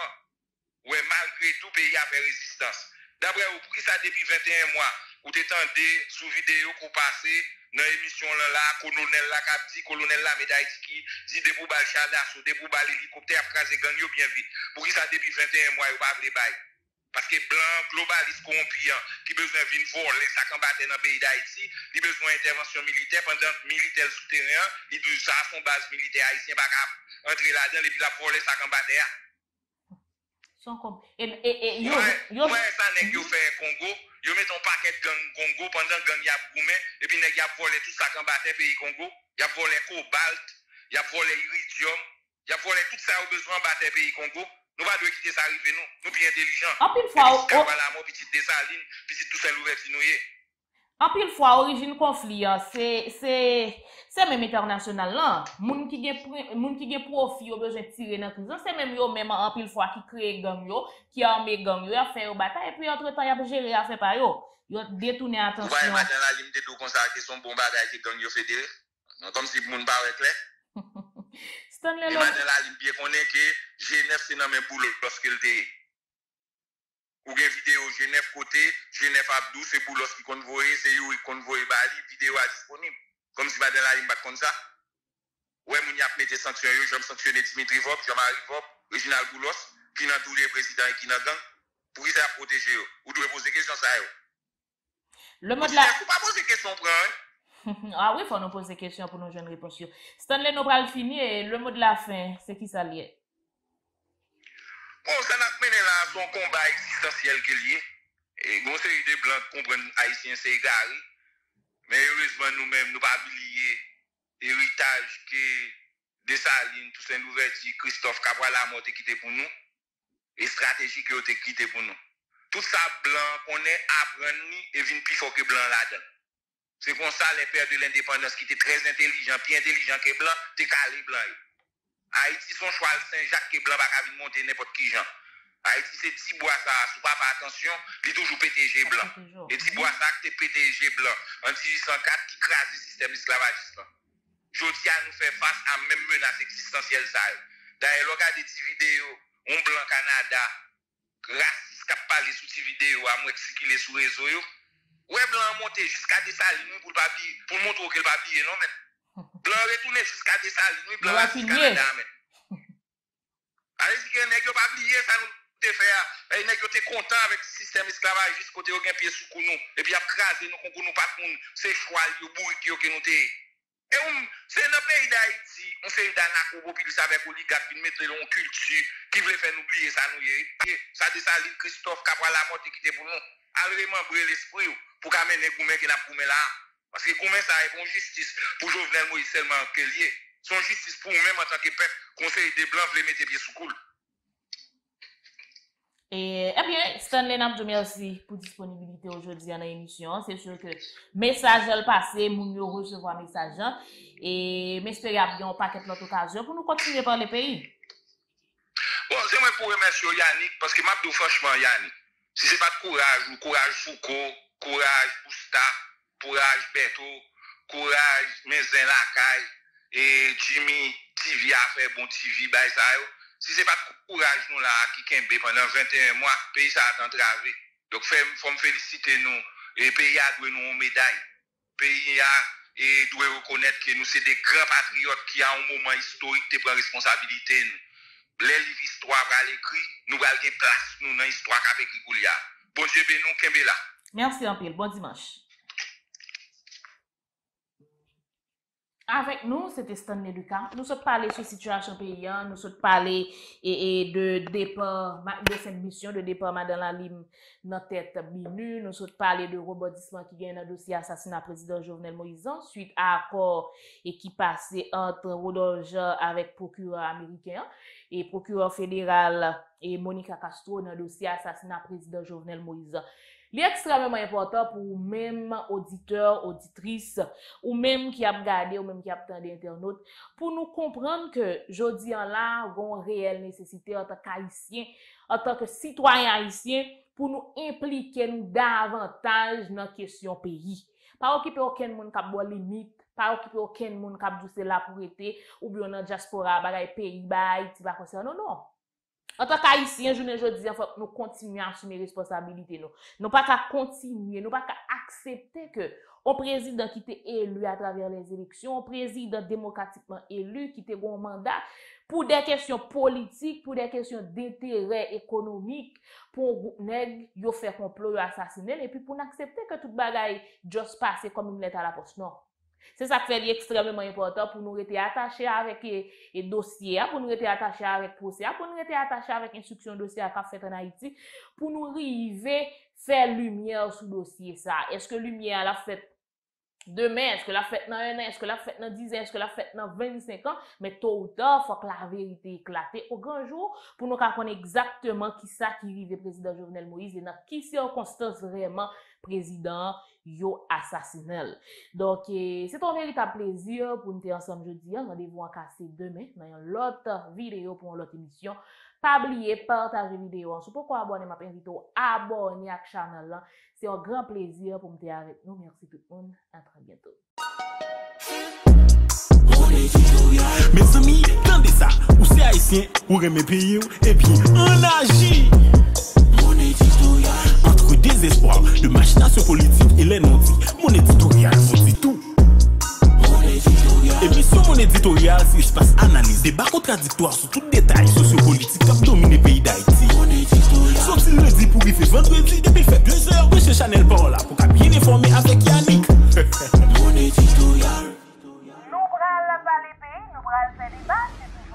Ouais, malgré tout, pays a fait résistance. D'après vous, pour qui ça depuis vingt et un mois, vous t'étendez sous vidéo pour passer dans l'émission là, colonel la Capti, colonel la médaille qui dit debout bal chadasso, debout bal hélicoptère, crase gang yo bien vite. Pour qui ça depuis vingt et un mois, vous pas les bail. Parce que blanc, globaliste, corrompu, qui besoin de voler, ça combattre dans le pays d'Haïti, il besoin d'intervention militaire pendant militaire souterrain, il besoin de son base militaire haïtien, pas entrer là-dedans, et puis la voler, ça combattre. Et, et, et, ouais, ça n'est que fait Congo, ils mettent un paquet de gang Congo pendant que gang y a goumé, et puis ils ont volé tout ça combattre pays Congo, ils ont volé cobalt, ils ont volé iridium, ils ont volé tout ça au besoin de battre pays Congo. Nous ne devons pas quitter ça arriver, nous. Nous sommes intelligents. En pile fois, on va la mort, petit Dessaline, petit tout ça l'ouvert si nous y est. En pile fois, origine conflit, c'est même international là. Moun qui gen profit, ont besoin de tirer dans prison, c'est même yo même en pile fois qui crée gang yo, qui arme gang yo, fait yo bataille, et puis entre-temps, y a géré à faire par yo. Yo détourné attention. Vous voyez, Madan La Lime de tout comme ça, qui sont bon bagage qui gang yo fédéré. Comme si moun pa wè clair. Stanley Lucas. Madan La Lime bien connaît que Genève c'est dans mes boulots lorsqu'il était. Ou bien vidéo Genève côté, Genève Abdou, c'est boulots qui convoyait, c'est eux qui convoyaient Bali, vidéo est disponible. Comme si Madan La Lime pas comme ça. Ouais, moun y a metté sanction, je vais sanctionner Dimitri Vob, Jean-Marie Vob, Réginal Boulos, qui n'a tous les présidents et qui n'a gang. Pour qui ça a protégé eux? Ou devez poser question ça eux? Le mot de la... Faut pas poser question pour hein? Ah oui, faut nous poser question pour nous jeunes réponses. Stanley, nous allons finir et le mot de la fin, c'est qui ça lié? Bon, ça n'a pas mené là son combat existentiel qu'il y a. Et bon, c'est des blancs qui comprennent haïtiens, c'est égaré. Mais heureusement, nous-mêmes, nous pas oublier l'héritage que Dessaline, Toussaint Louverture, Christophe Cabral la mort quitté pour nous. Et stratégie qui ont été quittée pour nous. Tout ça blanc, on est apprenni et vient plus fort que blanc là-dedans. C'est comme ça les pères de l'indépendance qui étaient très intelligents, plus intelligents que blanc, t'es calé blanc. Haïti, son choix Saint-Jacques que blanc va venir monter n'importe qui gens. Haïti, c'est Tibois ça, sous papa attention, il est toujours P T G blanc. Et Tibois ça, c'est P T G blanc, en mille huit cent quatre qui crase le système esclavagiste. Jodi a nous fait face à même menace existentielle ça. D'ailleurs, regardez des vidéos, on blanc Canada, grâce qui a parlé sous ces vidéos, à moi qui les sous réseau. Ouais, blanc monté jusqu'à Dessaline pour papier, pour montrer que le papier non mais blanc retourné jusqu'à Dessaline, blanc jusqu'à Canada mais. Allez-y que nèg yo pas oublier ça nous te faire. Et nèg yo te content avec le système esclavagiste côté yo gain pied sous cou nous et puis a craser nous qu'on nous pas moun, c'est choix yo bourri que nous té. Et c'est dans le pays d'Haïti, on fait une anarcho-populiste avec oligarque qui mettent leur culture, qui veut faire nous oublier ça nous y est. Ça Dessaline, Christophe Cabral la mort qui était pour nous. Allez remembrer l'esprit pour qu'on mène les gourmets qui n'a pas là. Parce que gourmets ça est bon justice pour Jovenel Moïse seulement qu'elle y est. Son justice pour nous-mêmes en tant que peuple, conseil des blancs, veut mettre les pieds sous coule. Et eh bien, Stanley, nous merci pour la disponibilité aujourd'hui à l'émission. C'est sûr que message le passé, nous allons recevoir message. Et j'espère qu'il y a un paquet d'autres occasions pour nous continuer par le pays. Bon, c'est moi pour remercier Yannick, parce que je dis franchement, Yannick, si ce n'est pas de courage, ou courage Foucault, courage Bousta, courage Beto, courage Mézin Lacaille, et Jimmy T V a fait bon T V, bah, ça, si ce n'est pas de courage, nous, là, qui kembe pendant vingt et un mois, le pays ça a entravé. Donc, il faut me féliciter, nous. Et le pays a doué nous une médaille. Le pays a doué reconnaître que nous, c'est des grands patriotes qui, à un moment historique, te prennent responsabilité, nous. Les livres d'histoire, à l'écrit, nous, à une place, nous, dans l'histoire avec Goulia. Bon Dieu, nous, kembe là. Merci, Ampil. Bon dimanche. Avec nous, c'était Stanley Lucas. Nous sommes parlé sur la situation paysanne, nous sommes parlé et, et de départ, de cette mission, de départ Madan La Lime dans tête BINUH. Nous sommes parlé de rebondissement qui gagne dans le dossier assassinat président Jovenel Moïse suite à accord et qui passait entre Rodin Jorler avec procureur américain et procureur fédéral et Monica Castro dans le dossier assassinat président Jovenel Moïse. Il est extrêmement important pour même auditeurs, auditrices, ou même qui a regardé, ou même qui a entendu internautes, pour nous comprendre que jodi en là, on a une réelle nécessité en tant qu'haïtien, en tant que citoyen haïtien, pour nous impliquer nous davantage dans la question pays. Pas occuper aucun monde qui a bon limite, pas occuper aucun monde qui a douce la pauvreté, ou bien dans la diaspora, bagay pays, bagay, ti va concerner, non, non. En tant qu'haïtien, je ne dis pas que nous continuons à assumer responsabilité. Nous n'avons pas qu'à continuer, nous n'avons pas qu'à accepter que un président qui était élu à travers les élections, un président démocratiquement élu qui était bon mandat, pour des questions politiques, pour des questions d'intérêt économique, pour nèg yo fait complot, yo assassiner, et puis pour n'accepter que tout bagaille juste passe comme une lettre à la poste. Non. C'est ça qui est extrêmement important pour nous rester attachés avec les dossiers, pour nous rester attachés avec le procès, pour nous rester attachés avec l'instruction dossier à faire en Haïti, pour nous arriver faire lumière sur le dossier. Est-ce que lumière la fait demain? Est-ce que la fait dans un an? Est-ce que la fait dans dix ans? Est-ce que la fait dans vingt-cinq ans? Mais tôt ou tard, il faut que la vérité éclate au grand jour pour nous connaître exactement qui ça qui vivait le président Jovenel Moïse et dans qui circonstance vraiment président yo assassinel. Donc, c'est un véritable plaisir pour nous être ensemble jeudi. Rendez-vous en cassé demain dans une autre vidéo pour une autre émission. Pas oublier, partager la vidéo. Si vous pouvez abonner, je vous invite à abonner à la chaîne. C'est un grand plaisir pour nous être avec nous. Merci tout le monde. À très bientôt. Mes amis, tendez ça. Ou c'est haïtien, ou aimez payer, et puis on agit. Désespoir de machination politique et les non-dits. Mon éditorial, on dit tout. Et puis sur mon éditorial, si je passe analyse, débat contradictoire sur tout détail sociopolitique qui a dominé le pays d'Haïti. Sauf s'il le dit pour y faire vendredi, depuis le fait deux heures, monsieur Chanel Paola pour qu'il y ait formé avec Yannick. Mon éditorial. Nous prenons la validée, nous prenons le débat.